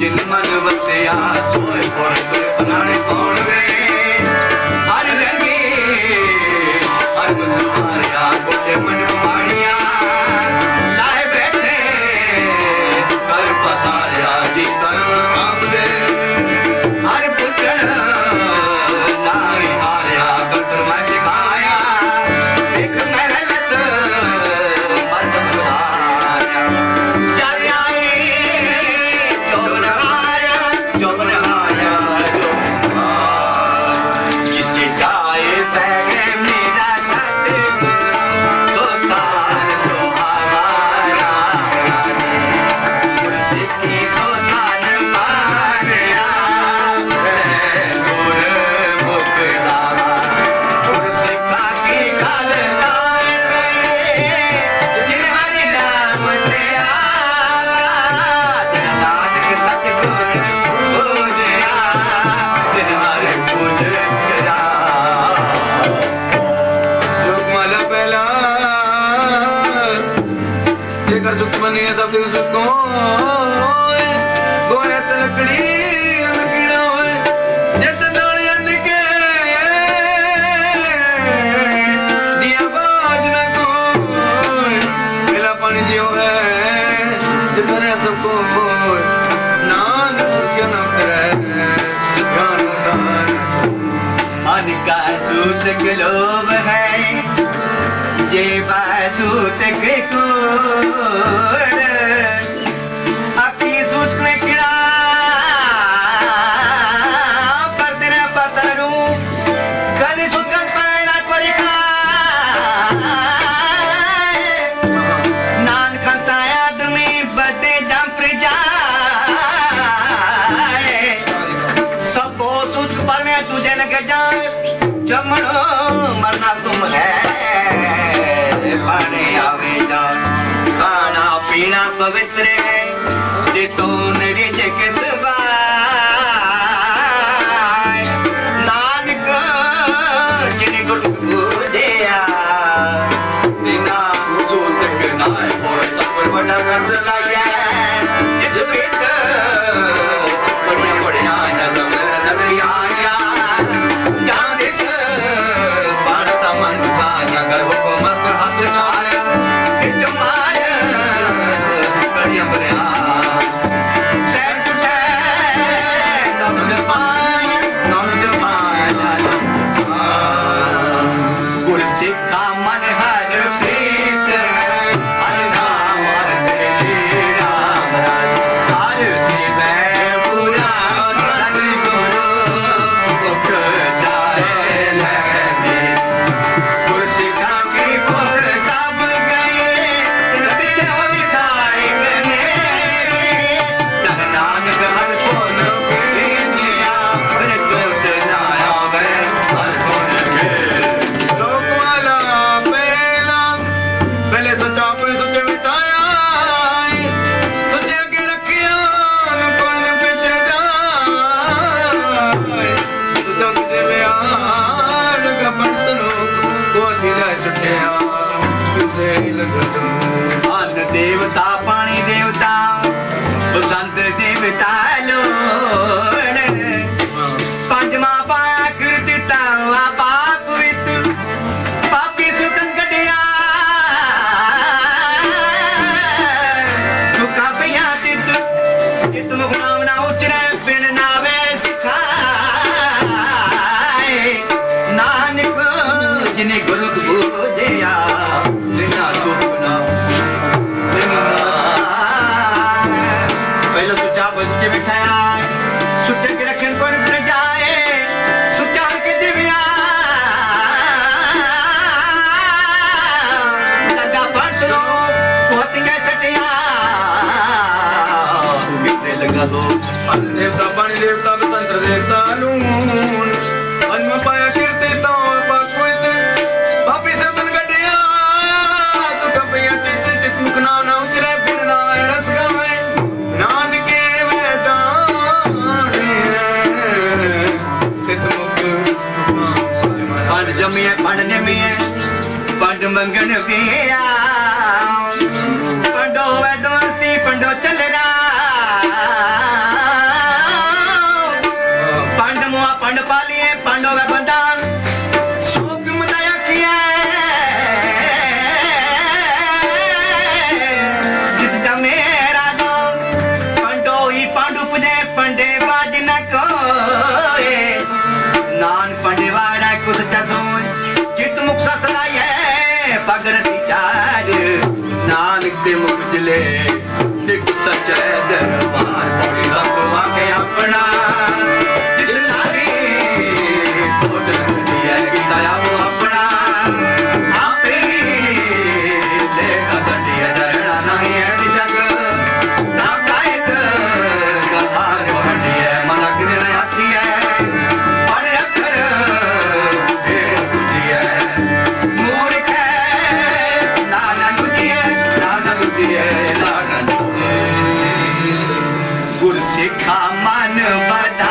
जिन मन बसिया सोए पुर तुलपनाने कौन वे हर लगे हर मुसमारिया गोटे मन माणिया लाए बैठे कर पसारिया जी कर काम दे हर पुछण लाए हारिया कंकर मैं सिखाया एक मेहनत मर्दम सारिया चल आई जो बनाया जो कितने जाए पहले मेरा सतगुरु सोता सुहावारा तुलसी की सोतान पारिया गुर मुखदारा तुलसी का की खालता जिन हरि नाम ते आला जिन नानक सतगुरु पूजया जिन हरि पूज करा सुखमल पहला जेकर सुख बनी है सब दिन सुख होए गोए तलकड़ी लकीड़ा होए जित नालिया निके दिया बाज न कोई मेरा पानी जियो है जितने सबको नान सुखिया नाम तेरा है ज्ञान दान मन का सूत ग्लोब है जे बासूत के कोड अखी सूत ने किड़ा पर तेरा पतरू कभी सूत कर पाए रात परी खाए नान खसाया आदमी बते जम पर जाए सब वो सूत पर मैं तुझे लग जाए जमनो मरना तुम है पाने आवेदा खाना पीना पवित्र है जे तो रिच किस बाय नानक जिने गुरु पूजया बिना पूजो तक नाय और सबर बड़ा कंसला जिस बीत बढ़िया बढ़िया नजम नगरी आया जहाँ दिस भारत मन साया कर हुकुम मंगन पिया पंडो है दोस्ती पंडो चल रहा ते मुगजले दिख सच दरबार सब वाके अपना जिस नारी सोच रही है कि दया वो अपना आप ही ले असटी है डरना नहीं है जग ना कायद गवार हटी है मलक ने आखी है बड़े अखर तेरे गुजी है मूर्ख है नाना गुजी है नाना गुजी है नाना गुरसिखा मन बदा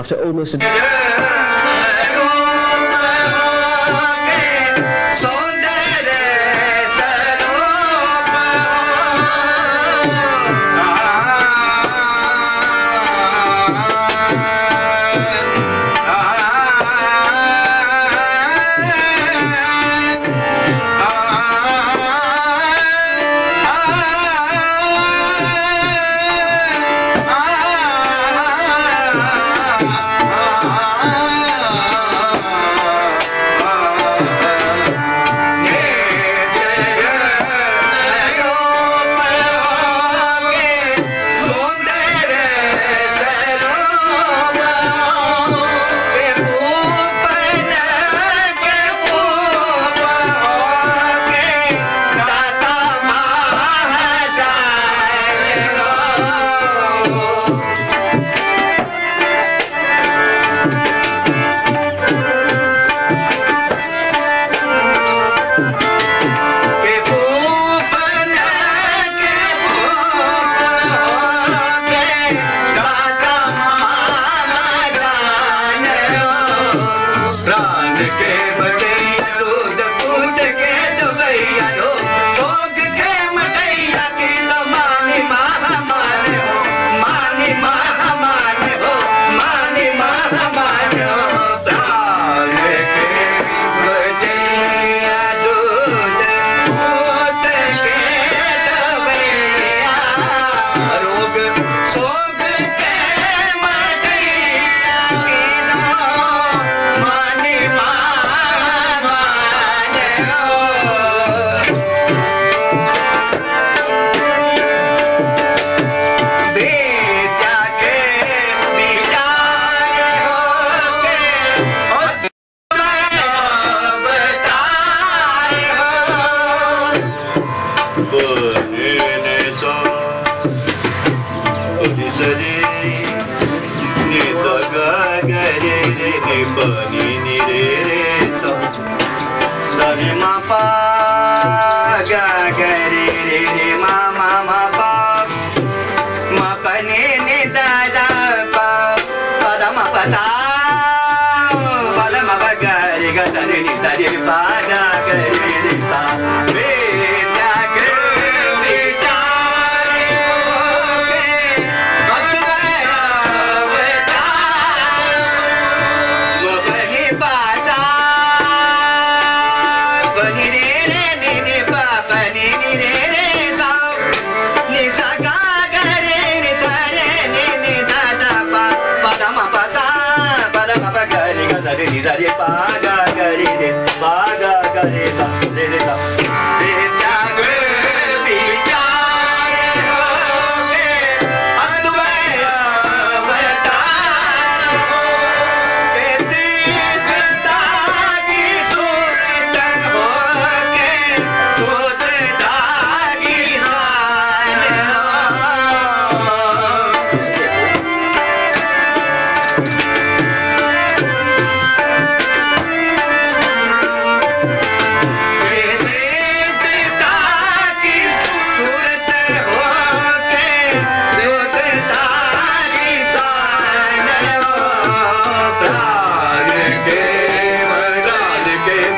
after almost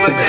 अपना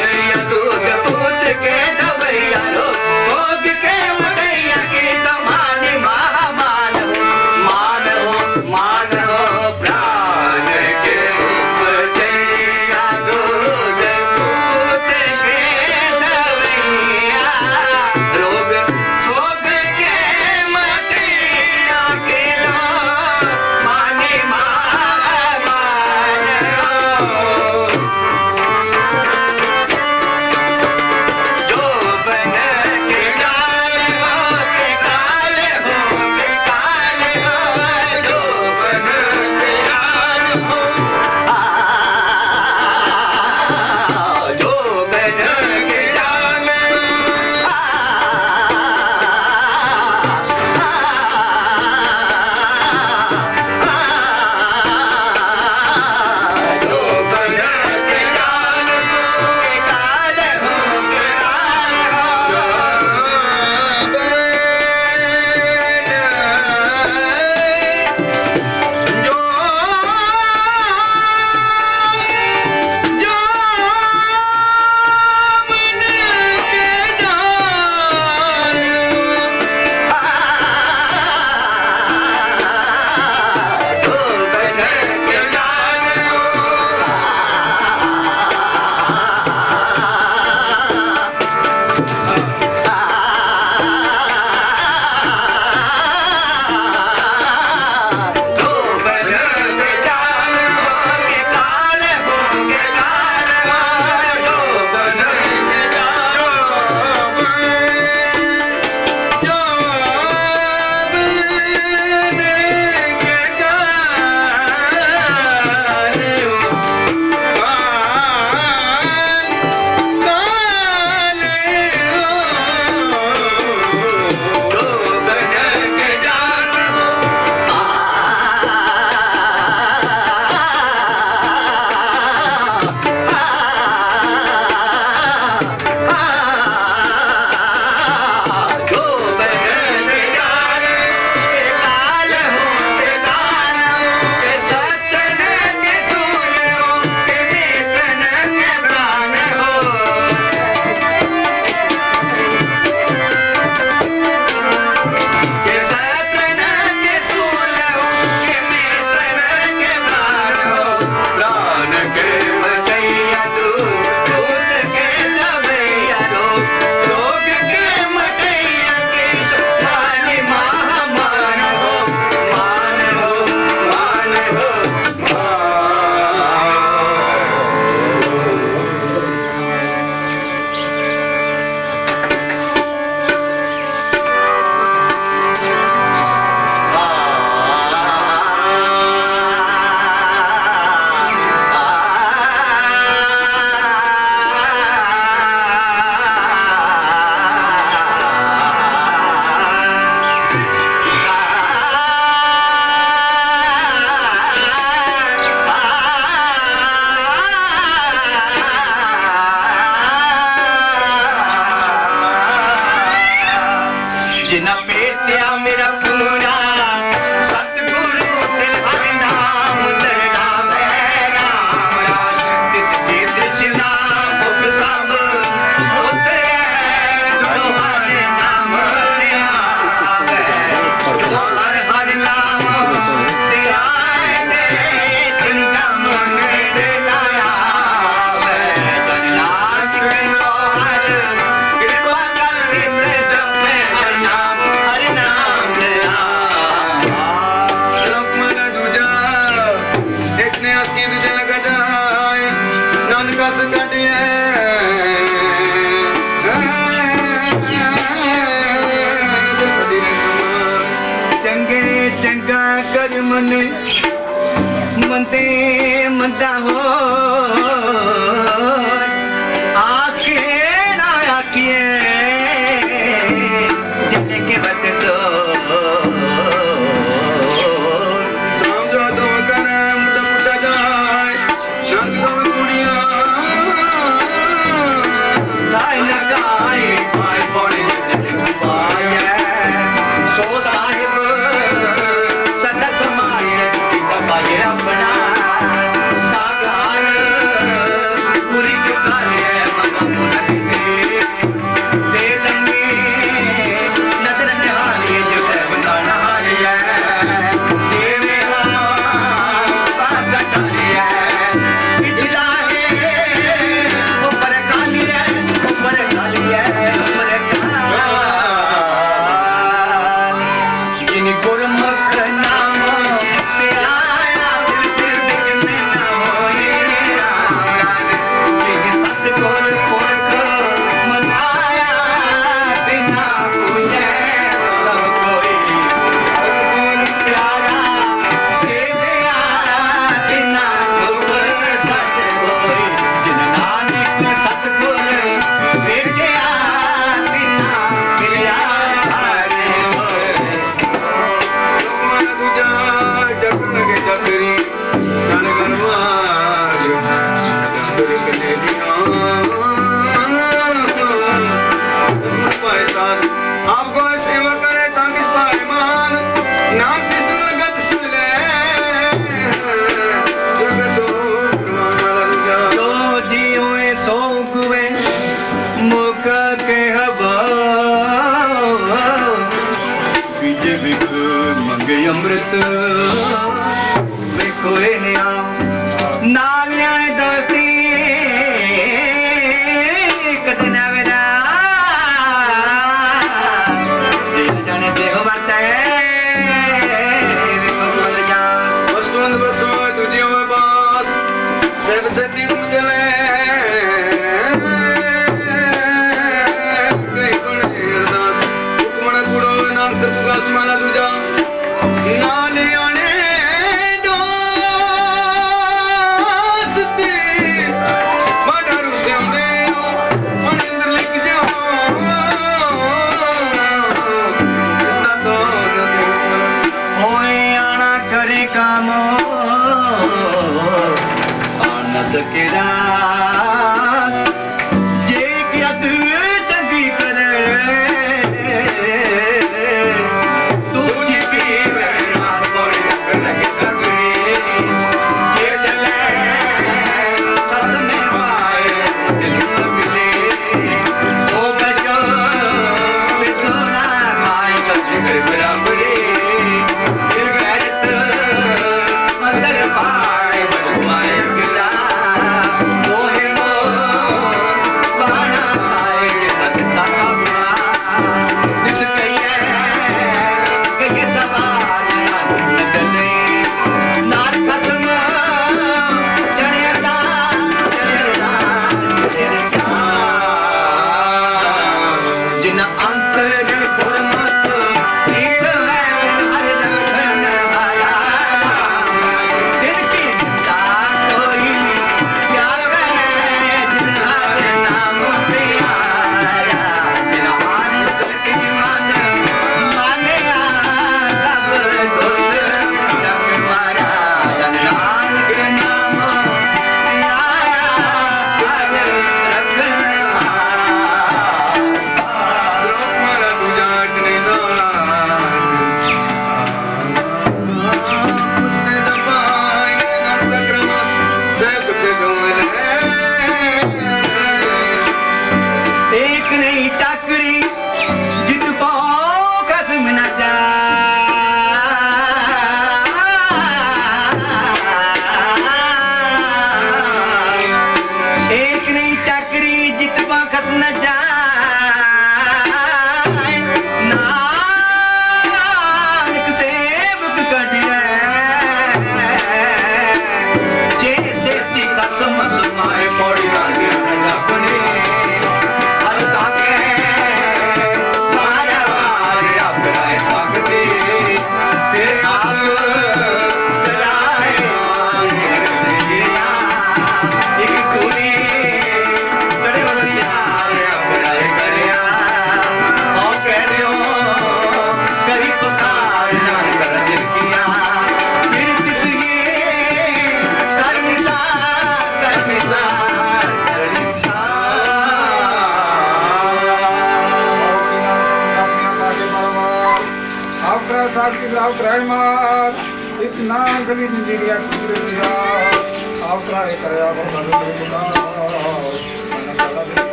साधार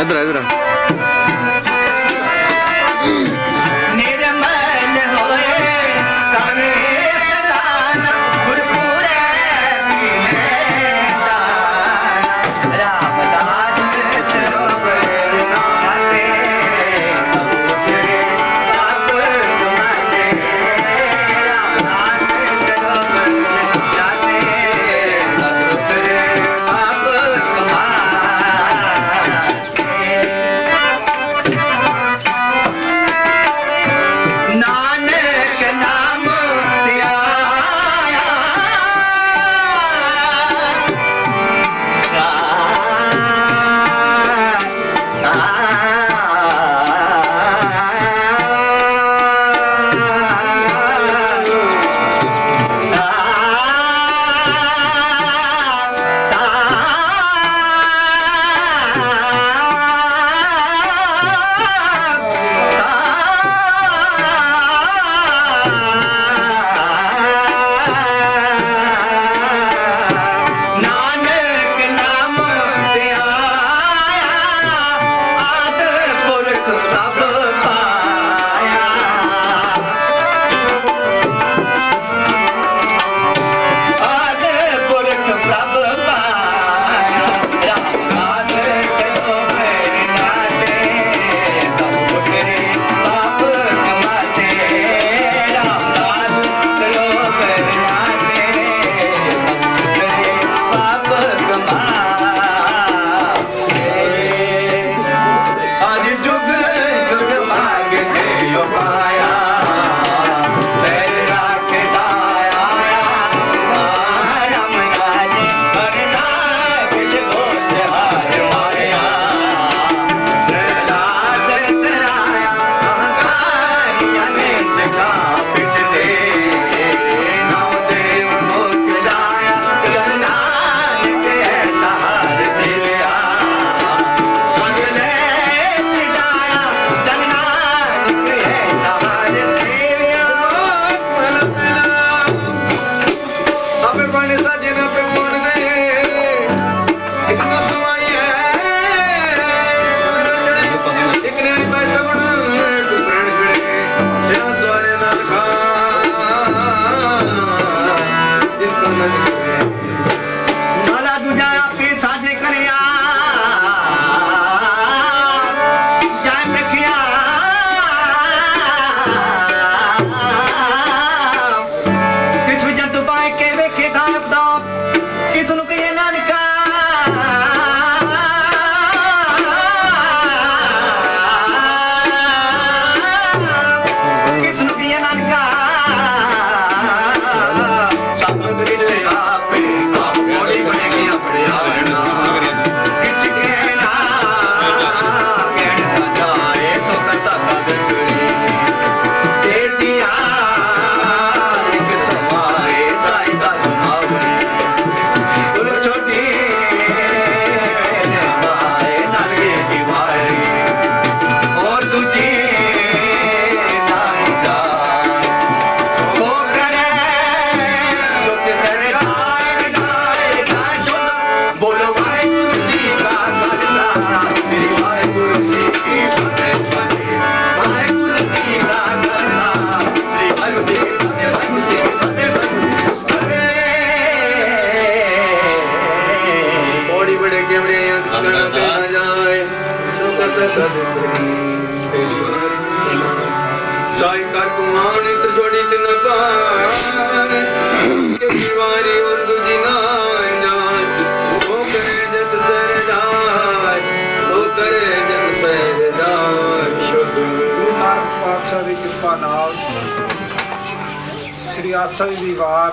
इधर इधर श्री आसा की वार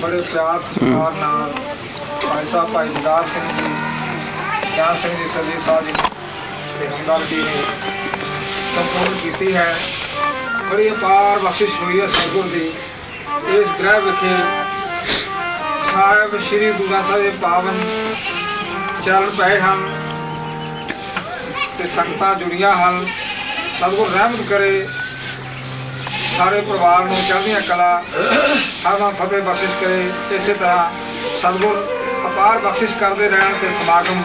बड़े प्यार सत्कार नाल भाई साहब भाई गुरदास सिंह जी ज्ञान सिंह जी सदी साहब जी हमदर्दी ने संपूर्ण की है। बड़ी अपार बख्शिश हुई है सतगुरु की। इस ग्रह विखे साहब श्री गुरु ग्रंथ साहब के पावन चरण पए हन ते संगतां जुड़िया हन। सतगुरु रहमत करे सारे परिवार में चढ़दिया कला हर फतेह बख्शिश करे। इस तरह सतगुर अपार बख्शिश करते रहन ते समागम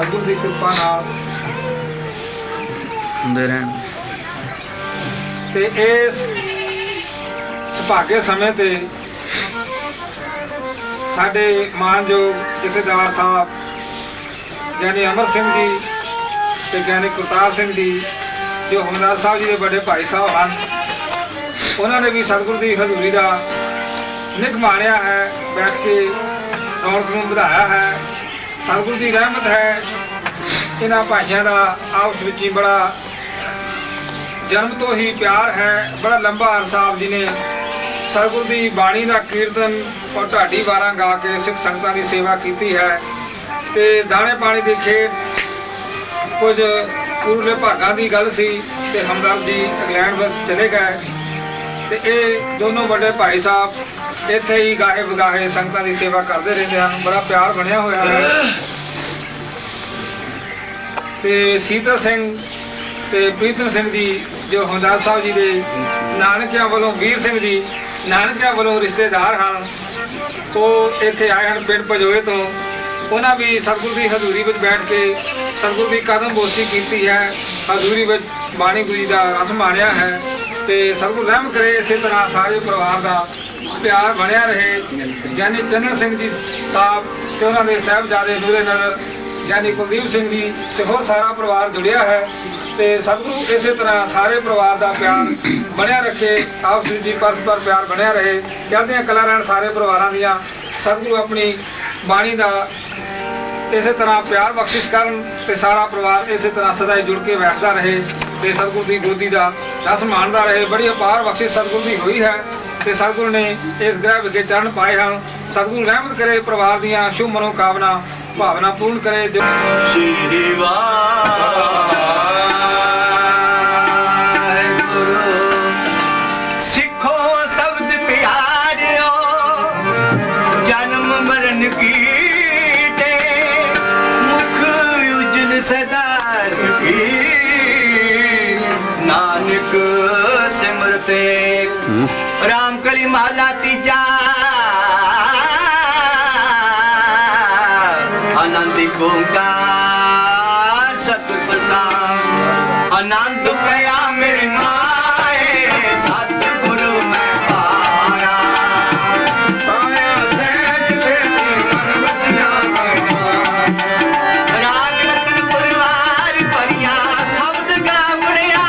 वाहिगुरु की कृपा नाल ਹੁੰਦੇ ਰਹਿਣ ਤੇ ਇਸ ਸੁਭਾਗੇ ਸਮੇਂ ਤੇ ਸਾਡੇ ਮਾਨਯੋਗ ਜਥੇਦਾਰ ਸਾਹਿਬ ਗਿਆਨੀ ਅਮਰ ਸਿੰਘ ਜੀ ਤੇ ਗਿਆਨੀ ਕਰਤਾਰ ਸਿੰਘ ਜੀ ਜੋ ਹਮਦਾਰ ਸਾਹਿਬ ਜੀ ਦੇ ਵੱਡੇ ਭਾਈ ਸਾਹਿਬ ਹਨ, ਉਹਨਾਂ ਨੇ ਵੀ ਸਤਿਗੁਰੂ ਦੀ ਹਜ਼ੂਰੀ ਦਾ ਨਿੱਘ ਮਾਣਿਆ ਹੈ, ਬੈਠ ਕੇ ਰੌਣਕ ਨੂੰ ਵਧਾਇਆ ਹੈ। ਸਤਿਗੁਰੂ ਦੀ ਰਹਿਮਤ ਹੈ ਇਹਨਾਂ ਭਾਈਆਂ ਦਾ ਆਪਸ ਵਿੱਚ ਹੀ ਬੜਾ ਜਨਮ ਤੋਂ ही प्यार है। बड़ा लंबा साहब जी ने सतगुरु की बाणी का कीर्तन और ढाडी वारा गा के सिख संगतां की सेवा की है तो दाने पानी की खेत कुछ गुरु विभागों की गल सी। हमदर्द जी इंग्लैंड चले गए तो ये दोनों बड़े भाई साहब इत्थे ही गाहे बगाहे संगतां की सेवा करते रहते हैं। बड़ा प्यार बनिया होया है। तो सीतल सिंह ते प्रीतम सिंह जी जो हमदार साहब जी के नानकिया वालों, वीर सिंह जी नानकिया वालों रिश्तेदार हैं, वो इत्थे आए हैं पिंड पजोए तो उन्हें भी सतगुरु की हजूरी में बैठ के सतगुरु की कदम बोसी की है। हजूरी में बाणी गुरी का रस माणिया है तो सतगुरु रहम करे। इस तरह सारे परिवार का प्यार बनिया रहे। यानी चन्नण सिंह जी साहब तो उन्होंने साहबजादे नूरे नजर यानी कुलदीप सिंह जी तो होर सारा परिवार जुड़िया है। तो सतगुरु इस तरह सारे परिवार का प्यार बनिया रखे, आपस में परस्पर प्यार बनिया रहे। चढ़दियां कला रहन सारे परिवार दियां। सतगुरु अपनी बाणी का इस तरह प्यार बख्शिश करन ते सारा परिवार इस तरह सदा ही जुड़ के बैठता रहे तो सतगुरु की गोदी का रस माणदा रहे। बड़ी अपार बख्शिश सतगुरु की हुई है तो सतगुरु ने इस ग्रह विखे चरण पाए हैं। सतगुरु रहमत करे, परिवार दियां शुभ मनोकामना भावना पूर्ण करे। रामकली माला तीजा आनंद ओंकार सतप्रसाद आनंद पया मेरे माए सतगुरु मैं पाया पाया सहज से मनवतिया राग रतन परिवार परिया शब्द गावणिया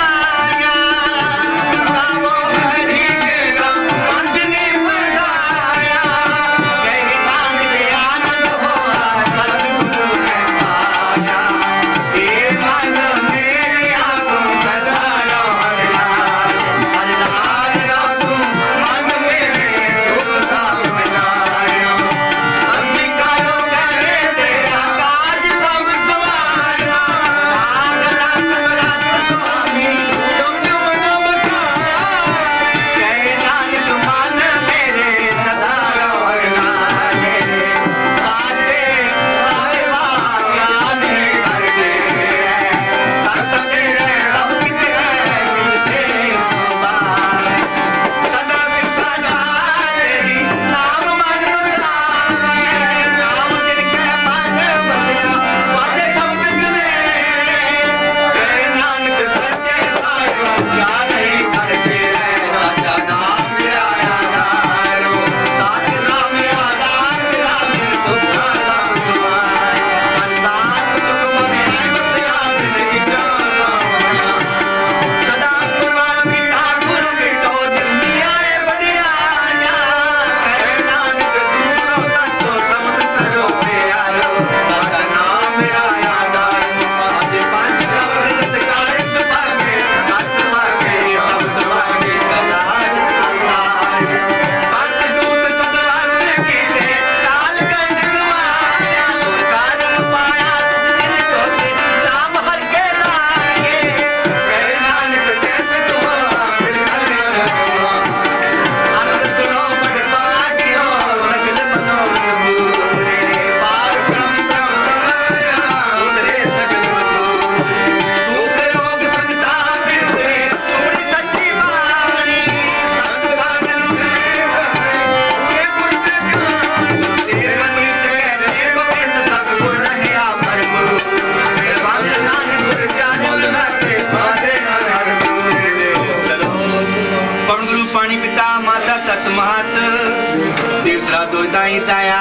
दाई दया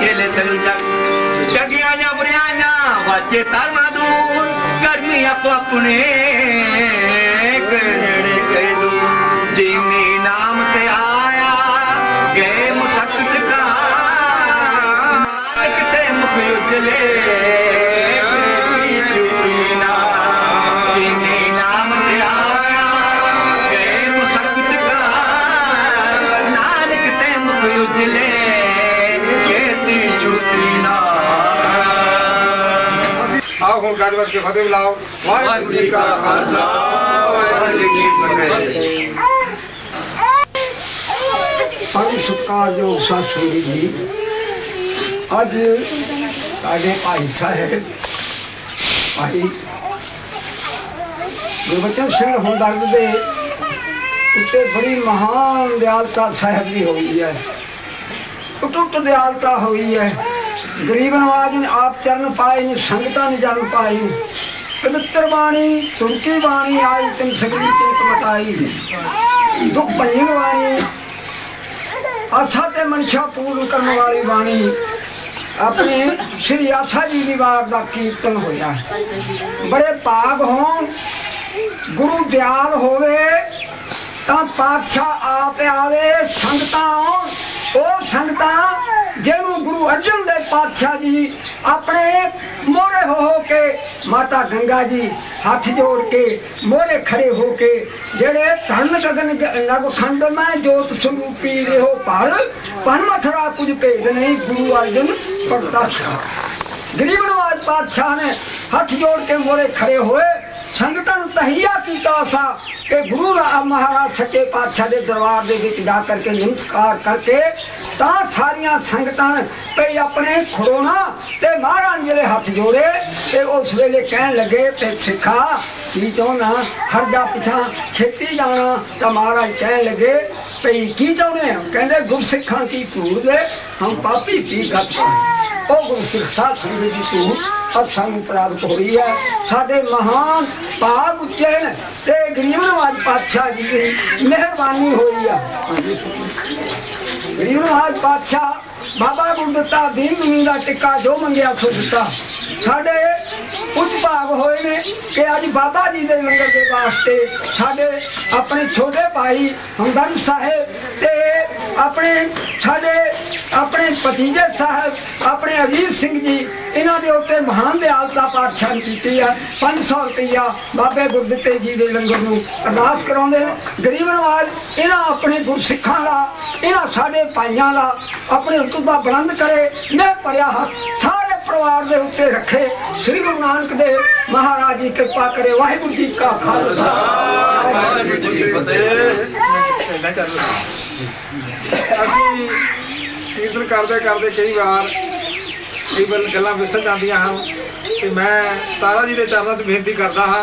खेल संजक जगिया जा बुरिया वाचे तारमा दूर गर्मी आप अपने करने कह दू जिमी नाम ते आया गए मुशक्त का ते मुख उजले गाजवर के फतेह लाओ वाहिगुरु जी का खालसा वाहिगुरु जी की फतेह। साडे सतकारयोग सतगुरु जी अज साडे भाई साहब भाई गुरबचन सिंह हुंदर्द दे उत्ते बड़ी महान दयालता साहब जी हुई है, अटुट दयालता हुई है। गरीब नवाज ने आप चरण पाए ने संगता ने जल पाई, पवित्र वाणी तुमकी वाणी आई तिन सगली टेक मटाई। दुख भंजन वाणी आशा ते मनशा पूर्ण करने वाली वाणी अपने श्री आशा जी की वार का कीर्तन होया। बड़े भाग हों गुरु दयाल होवे ता पातशाह आप आवे संगता और संगता जेनू गुरु अर्जन देव पातशाह जी अपने मोरे हो के माता गंगा जी हाथ जोड़ के मोरे खड़े हो के जेड़े धन गगन नग खंड में जोत स्वरूपी रहो पर पन मथरा कुछ भेद नहीं गुरु अर्जन प्रताप। गरीब नवाज पातशाह ने हाथ जोड़ के मोरे खड़े होए संगतन तहिया किया सा के गुरु महाराज सच्चे पातशाह के दरबार दे विच जा करके नमस्कार करके ता सारिया संगतान पे अपने खड़ोना ते महाराज जी हाथ जोड़े ते उस वेले कहन लगे पे सिखा की चाहना हर जा पिछा छेती जाना। तो महाराज कहन लगे पे की चाहने कहते गुरसिखा की धूड़ दे हम पापी की गत ओ गुरसिख साथ जी धूड़ सत्संग प्राप्त हो रही है। साढ़े महान भाग उच्चे ते गरीब नवाज पातशाह जी की मेहरबानी हो रही है। गरीब नवाज पातशाह बाबा गुरदत्ता दीन दुनिया का टिका जो मंगया सो दिता। साढ़े उच्च भाग होए ने कि आज बाबा जी के लंगर के वास्ते साढ़े अपने छोटे भाई हमदर्द साहेब ते अपने साढ़े अपने भतीजे साहब अपने अजीत सिंह जी इन्हों के उत्ते महान दयालता पातशाह की है। 500 रुपया बाबे गुरदत्ते जी के लंगर में अरदास कराते गरीब नवाज इन्ह अपने गुरसिखा का इन्ह साढ़े भाइयों का अपने रुतबा बुलंद करे मैं भरिया हाथ सारे परिवार के उत्ते रखे। श्री गुरु नानक देव महाराज जी कृपा करे। वाहिगुरु जी का खालसा वाहिगुरु जी की फतेह। असीं कीर्तन करते करते कई बार कई बार गल्लां विसर जांदियां हन ते मैं सतारा जी के चरणों च बेनती करता हाँ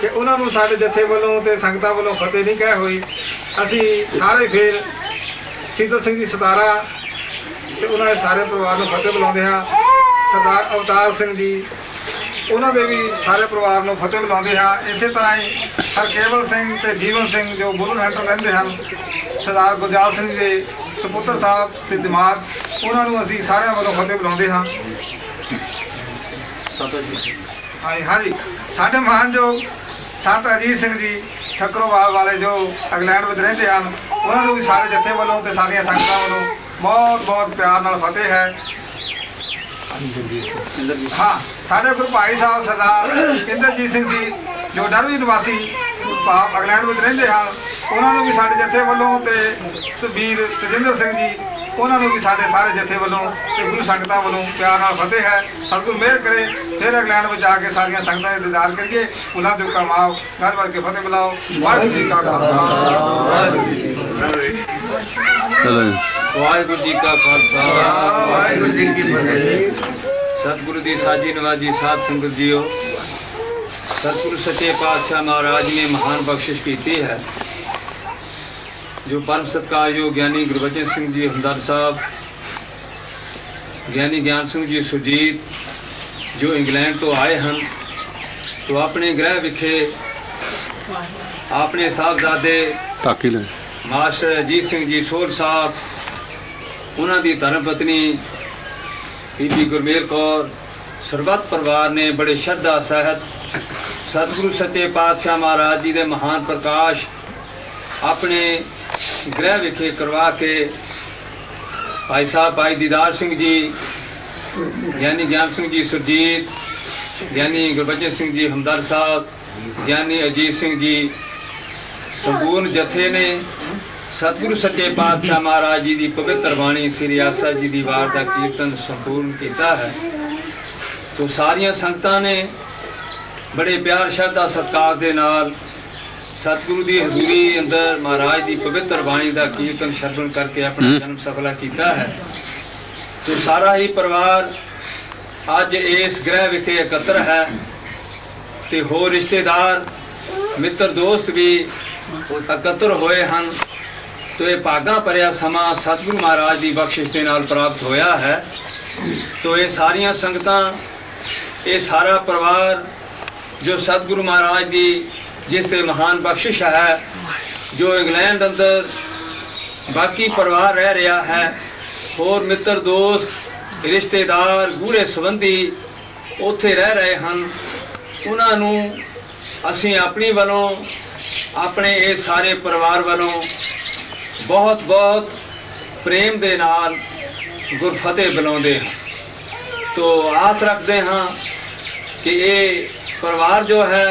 कि उन्हां नूं साडे जत्थे वल्लों ते संगतां वल्लों फतेह नहीं कह होई। असीं सारे फिर शीतल सिंह जी सतारा तो उन्होंने सारे परिवार में फतेह बुलाते हैं। सरदार अवतार सिंह जी उन्होंने भी सारे परिवार में फतेह बुलाते हैं। इस तरह ही हरकेवल सिंह ते जीवन सिंह जो बुलून हैंटर रहते हैं सरदार गुरजाल सिंह जी सपुत्र साहब ते दिमाग उन्होंने असी सारे वालों फतेह बुलाते हैं। हाँ हाँ जी साढ़े महान जो संत अजीत सिंह जी ठक्करोवाल वाले जो इंग्लैंड में रहते हैं उन्होंने भी सारे जत्थे वालों तो सारिया संगतां वालों बहुत बहुत प्यार नाल फतेह है। हाँ साढ़े गुरु भाई साहब सरदार इंद्रजीत सिंह जी जो डरवी निवासी इंग्लैंड में रहते हैं उन्होंने भी साढ़े जत्थे वालों तो सुबीर तजिंदर सिंह जी उन्होंने भी साढ़े सारे जत्थे वालों गुरु संगतां वालों प्यार नाल फतेह है। सतगुरु मेहर करे फिर इंग्लैंड में जाके सारिया संगतां दे दीदार करिए उन्होंने जो कमाओ घर भर के फतेह मिलाओ। वाहिगुरू जी का खालसा वाहिगुरू जी का खालसा वाहिगुरू जी की फतेह। सतगुरु दी साजी नवाजी साध संगत जीओ सतगुरु सच्चे पातशाह महाराज ने महान बख्शिश की है जो परम सत्कारयोग ज्ञानी गुरबचन सिंह जी हमदर्द साहब ज्ञानी ज्ञान सिंह जी सुजीत जो इंग्लैंड तो आए हैं तो अपने ग्रह विखे अपने साहबजादे मास्टर अजीत सिंह जी सोल साहब उन्हां दी धर्मपत्नी बीबी गुरमेल कौर सरबत परिवार ने बड़े श्रद्धा सहित सतगुरु सच्चे पातशाह महाराज जी के महान प्रकाश अपने गृह विखे करवा के भाई साहब भाई दीदार सिंह जी ज्ञानी ज्ञान सिंह जी सुरजीत ज्ञानी गुरबचन सिंह जी हमदर्द साहब ज्ञानी अजीत सिंह जी संपूर्ण जत्थे ने सतगुरु सच्चे पातशाह महाराज जी की पवित्र वाणी श्री आसा जी की वार का कीर्तन संपूर्ण किया है। तो सारिया संगतां ने बड़े प्यार श्रद्धा सत्कार के नाल सतगुरु की हजूरी अंदर महाराज की पवित्र वाणी का कीर्तन श्रवण करके अपना जन्म सफला किया है। तो सारा ही परिवार अज इस ग्रह विखे एकत्र है तो होर रिश्तेदार मित्र दोस्त भी एकत्र होए हैं। तो ये भागा भरिया समा सतगुरु महाराज की बख्शिश के नाल प्राप्त होया है। तो ये सारिया संगतां ये सारा परिवार जो सतगुरु महाराज की जिससे महान बख्शिश है जो इंग्लैंड अंदर बाकी परिवार रह रहा है और मित्र दोस्त रिश्तेदार गूढ़े संबंधी उत्थे रह रहे हैं उन्होंने असी अपनी वालों अपने ये सारे परिवार वालों बहुत बहुत प्रेम दे नाल गुरफतेह बुलाते हैं। तो आस रखते हाँ कि ये परिवार जो है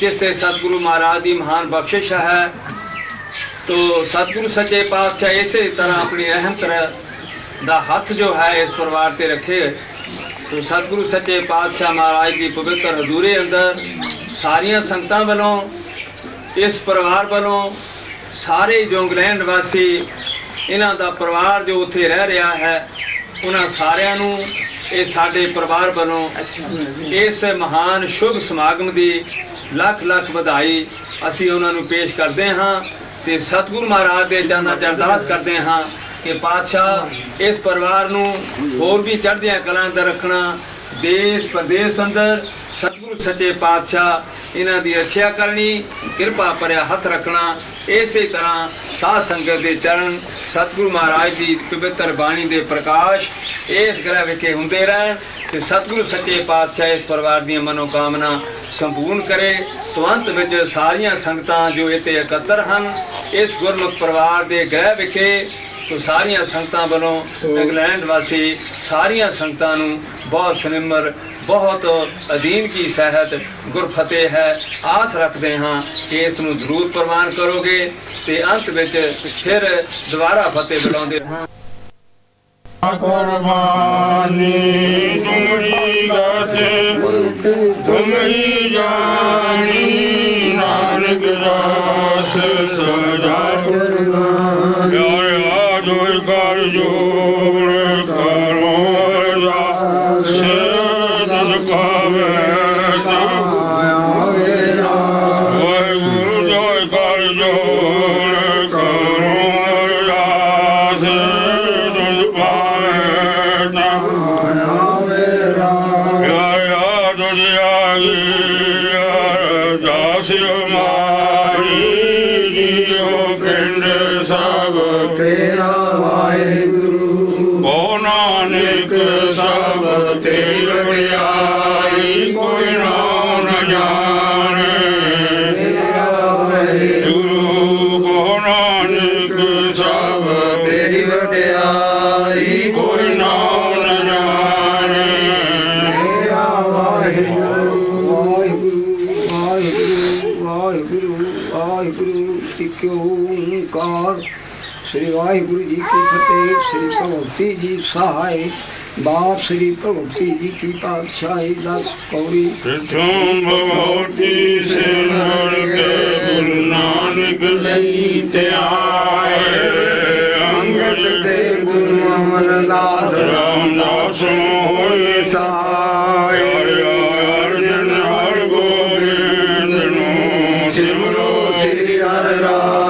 जिससे सतगुरु महाराज की महान बख्शिश है। तो सतगुरु सच्चे पातशाह इसी तरह अपनी रहमत का हाथ जो है इस परिवार पर रखे। तो सतगुरु सच्चे पातशाह महाराज की पवित्र हजूरी अंदर सारिया संगतां वालों इस परिवार वालों सारे जो इंग्लैंड वासी इन्हां दा परिवार जो उत्थे रह रहा है उन्हां सारियां नूं ये साडे परिवार वालों इस महान शुभ समागम की लख लख बधाई असी उन्होंने पेश करते हाँ। तो सतगुरु महाराज के चरणा च अरदास करते हाँ कि पातशाह इस परिवार नूं होर भी चढ़दियां कलां दा रखना देश प्रदेश अंदर सतगुरु सच्चे पातशाह इन्हां दी रक्षा करनी कृपा भरिया हथ रखना। इसी तरह साध संगत के चरण सतगुरु महाराज की पवित्र बाणी के प्रकाश इस ग्रह विखे होंदे रहन ते सतगुरु सच्चे पातशाह इस परिवार दी मनोकामना संपूर्ण करे। तो अंत में सारिया संगतां जो इत्थे एकत्र हन इस गुरमुख परिवार के ग्रह विखे तो सारिया संगतां वालों इंग्लैंड वासी सारिया संगतां नूं बहुत सुनिमर बहुत अधीन की सहत गुरफतेह है। आस रखते हाँ कि इसनूं जरूर प्रवान करोगे ते अंत विच फिर दोबारा फतेह बुलाउंदे हाँ। कुर्बानी तुमरी गत तुमरी जानी नानक दास सदा श्री वाहिगुरु जी की फतेह श्री भगवती जी सहाय बाप श्री भगवती जी की पातशाही दस पौड़ी भगवती से लड़ के गुरु नानक लईते आए अंगद ते गुरु अमरदास रामदास होए सहाय अर्जन हर गोविंद नो सिमरो श्री हर राय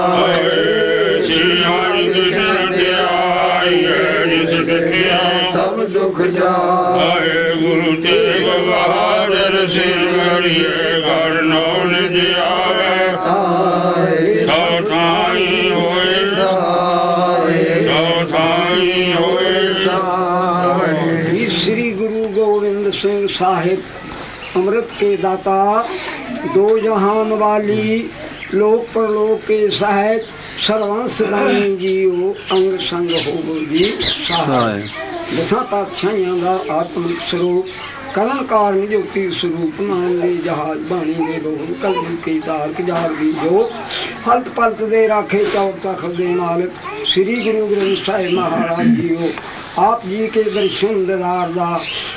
सब दुख जाए गुरु तेग बहादुर सिमरिए कर नौन जियावे थाई होए सहाय थाई होए साहिब अमृत के दाता, दो जहान वाली लोक परलोक के सहित सर्वंश दानी जीओ अंग संग हो गुरुजी साहिब। दसा पातशाहियां का आत्मिक स्वरूप करण कार निजुक्ति स्वरूप मान ले जहाज बाणी दे बहु कलम की तारक जार की जो फलत पलत दे राखे चौक तख दे मालिक श्री गुरु ग्रंथ साहिब महाराज जी हो। आप जी के दर्शन दरार दा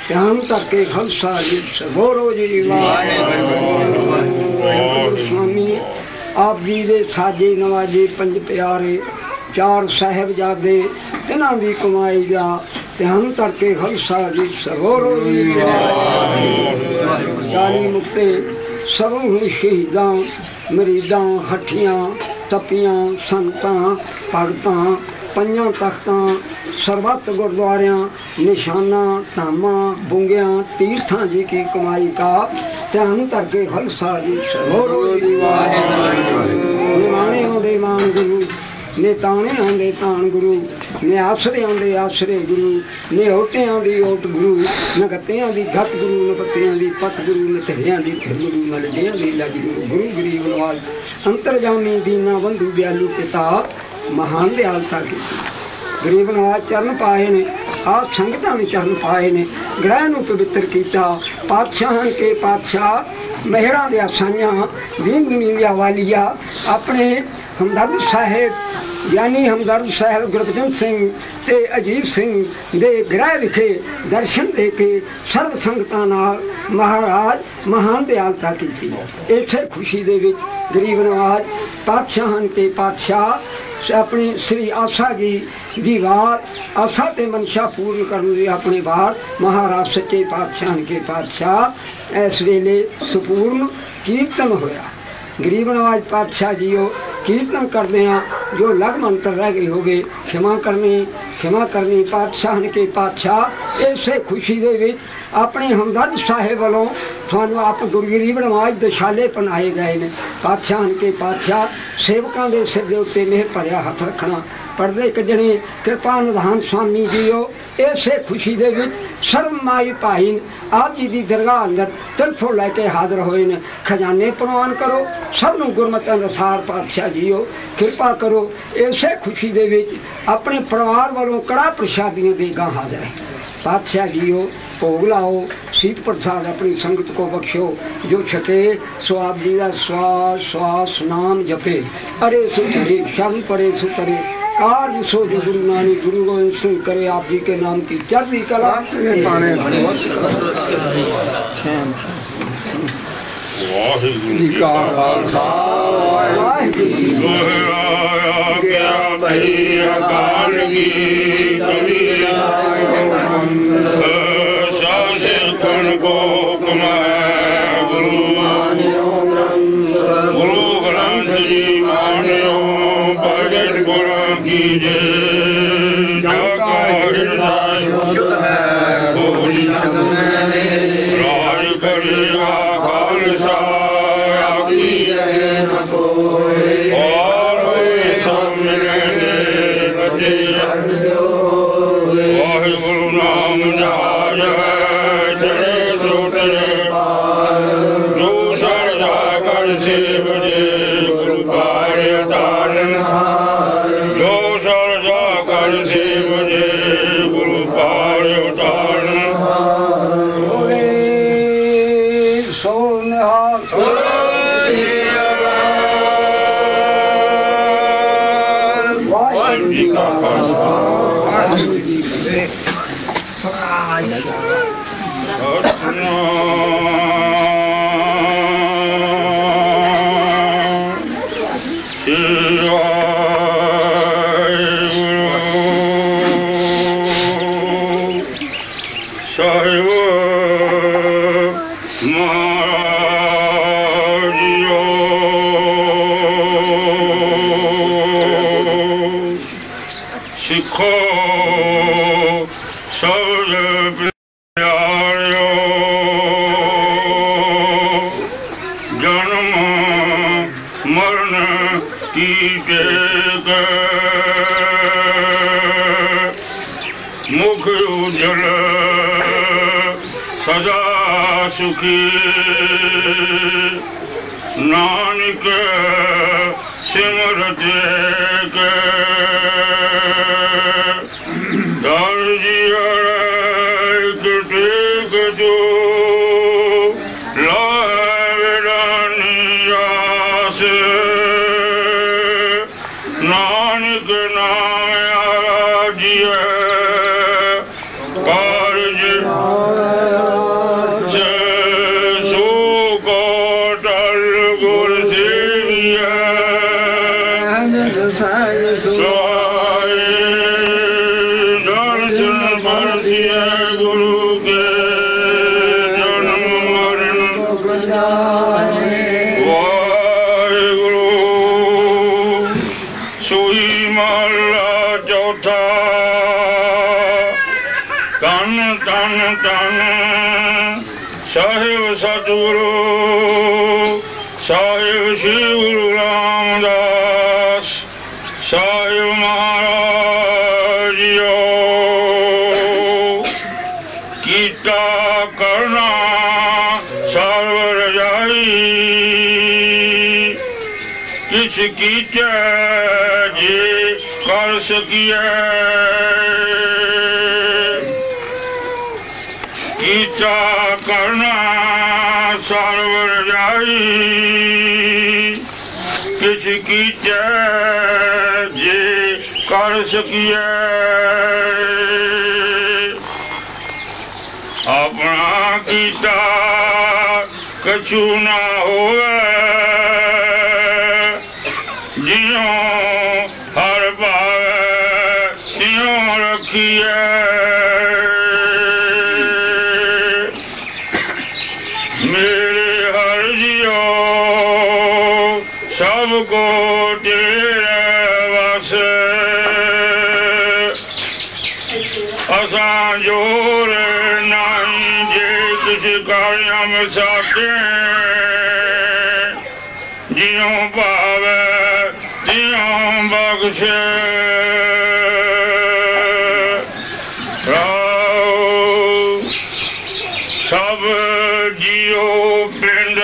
ध्यान तक के खलसा जी सगोरो जी स्वामी। आप जी दे साजे नवाजे पंज प्यारे चार साहिबजादे तिना दी कमाई जा ध्यान करके खलसा जी सगोरो जी जानी मुक्ते सबों ही शहीदां मरीदां हठियां तपियां संतां भगतां पंजां तख्तां सरबत गुरुद्वारियां निशाना धामां बुंगियां तीर्थां जी की कमाई का ध्यान करके खलसा जी सगोरो जी निमाणे आंदे मान गुरु ने ताने आंदे तान गुरु ने आसरे आंदे आसरे गुरु ने ओटियां दी ओट गुरु न गत्तियां दी गत गुरु न पत्तियां दी पत गुरु न धरियां दी थिर गुरु न लगियां दी लग गुरु गुरु गरीब नवाज अंतरजामी दीना बंधु दयालु पिता महान दयालता की गरीब नवाज चरण पाए ने। आप संगतां ने चरण पाए ने ग्रह नूं पवित्र कीता। पातशाहां के पातशाह मेहरां दे आसाइयां दीन दुनिया वालिया अपने हमदर्द साहिब यानी हमदर्द साहिब गुरबचन सिंह ते अजीत सिंह दे ग्रह विखे दर्शन दे के सर्व संगतां नाल महाराज महान दयालता की। इसे खुशी दे विच गरीब नवाज पातशाहां ते पातशाह अपनी श्री आशा जी दी वार आशा ते मनशा पूर्ण करने की अपने वार महाराज सच्चे पातशाह के पातशाह इस वेले सुपूर्ण कीर्तन होया। गरीब नवाज पातशाह जी हो कीर्तन करते हैं जो लग मंत्र रह गई हो गए क्षमा करनी पातशाह के पातशाह। इसे खुशी के अपने हमदर्द साहेब वालों थानू आप गुरु गरीब नवाज दुशाले पनाए गए हैं। पातशाह के पातशाह सेवकों के सिर के उत्ते मेहर भरिया हथ रखना पढ़ते कजने कृपा निधान स्वामी जी हो। इसे खुशी के शर्ममाई भाई आप जी की दरगाह अंदर तिरफों लैके हाजिर होए ने। खजाने प्रवान करो सबनों गुरमत अनुसार पातशाह जी हो कृपा करो। इसे खुशी के अपने परिवार वालों कड़ा प्रशादियाँ देगा हाजिर है पातशाह जी हो। भोग लाओ शीत प्रसाद अपनी संगत को बख्शो जो छके सो आप जी का श्वास श्वास नाम जपे अरे सुतरे शर्म परे सुतरे कार्य सो जो गुरु नानक गुरु गोविंद सिंह करे। आप जी के नाम की चढ़ी कला मुख उजल सदा सुखी नानक सिमरत के धर जिया टेक जो लानिया से नानक नाम जिया Satguru Sahib Shri Guru Ramdas Sahib Maharaj Yo Kita Karna Sarvar Jai Kich Kita Ji Kar Sakiye Kita Karna sarvar jai kich ki jai je kar sakiye apna kita kachu na hove jiyo har bhave tiyo rakhiye Jiyom bhave, jiyom bakshe Rao Sab jiyo pind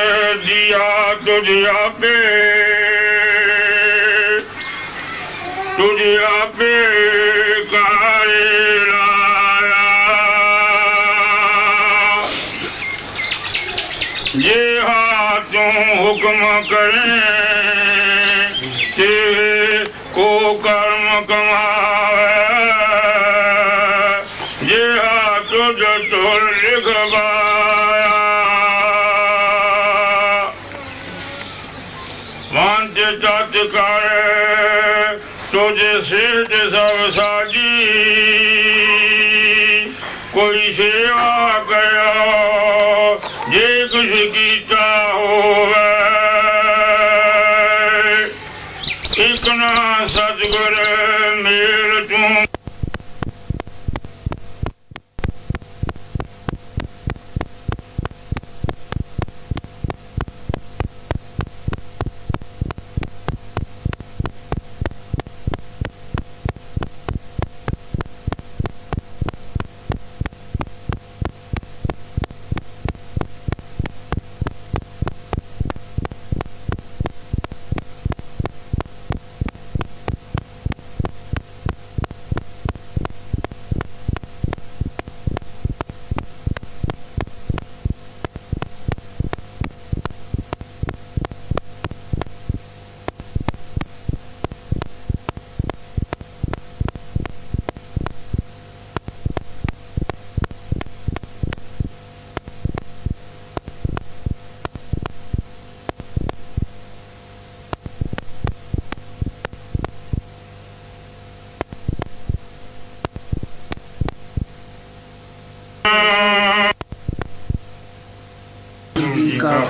diya Tujhya pe kare ये हाथों हुक्म करें तेरे को कर्म कमावे ये हाथों जो लिखवाया वांछे जात करे तुझे सिद्ध सब साजी कोई सेवा करो कुछ गीता होवे इतना सतगुर मेल तू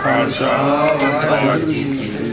Khalsa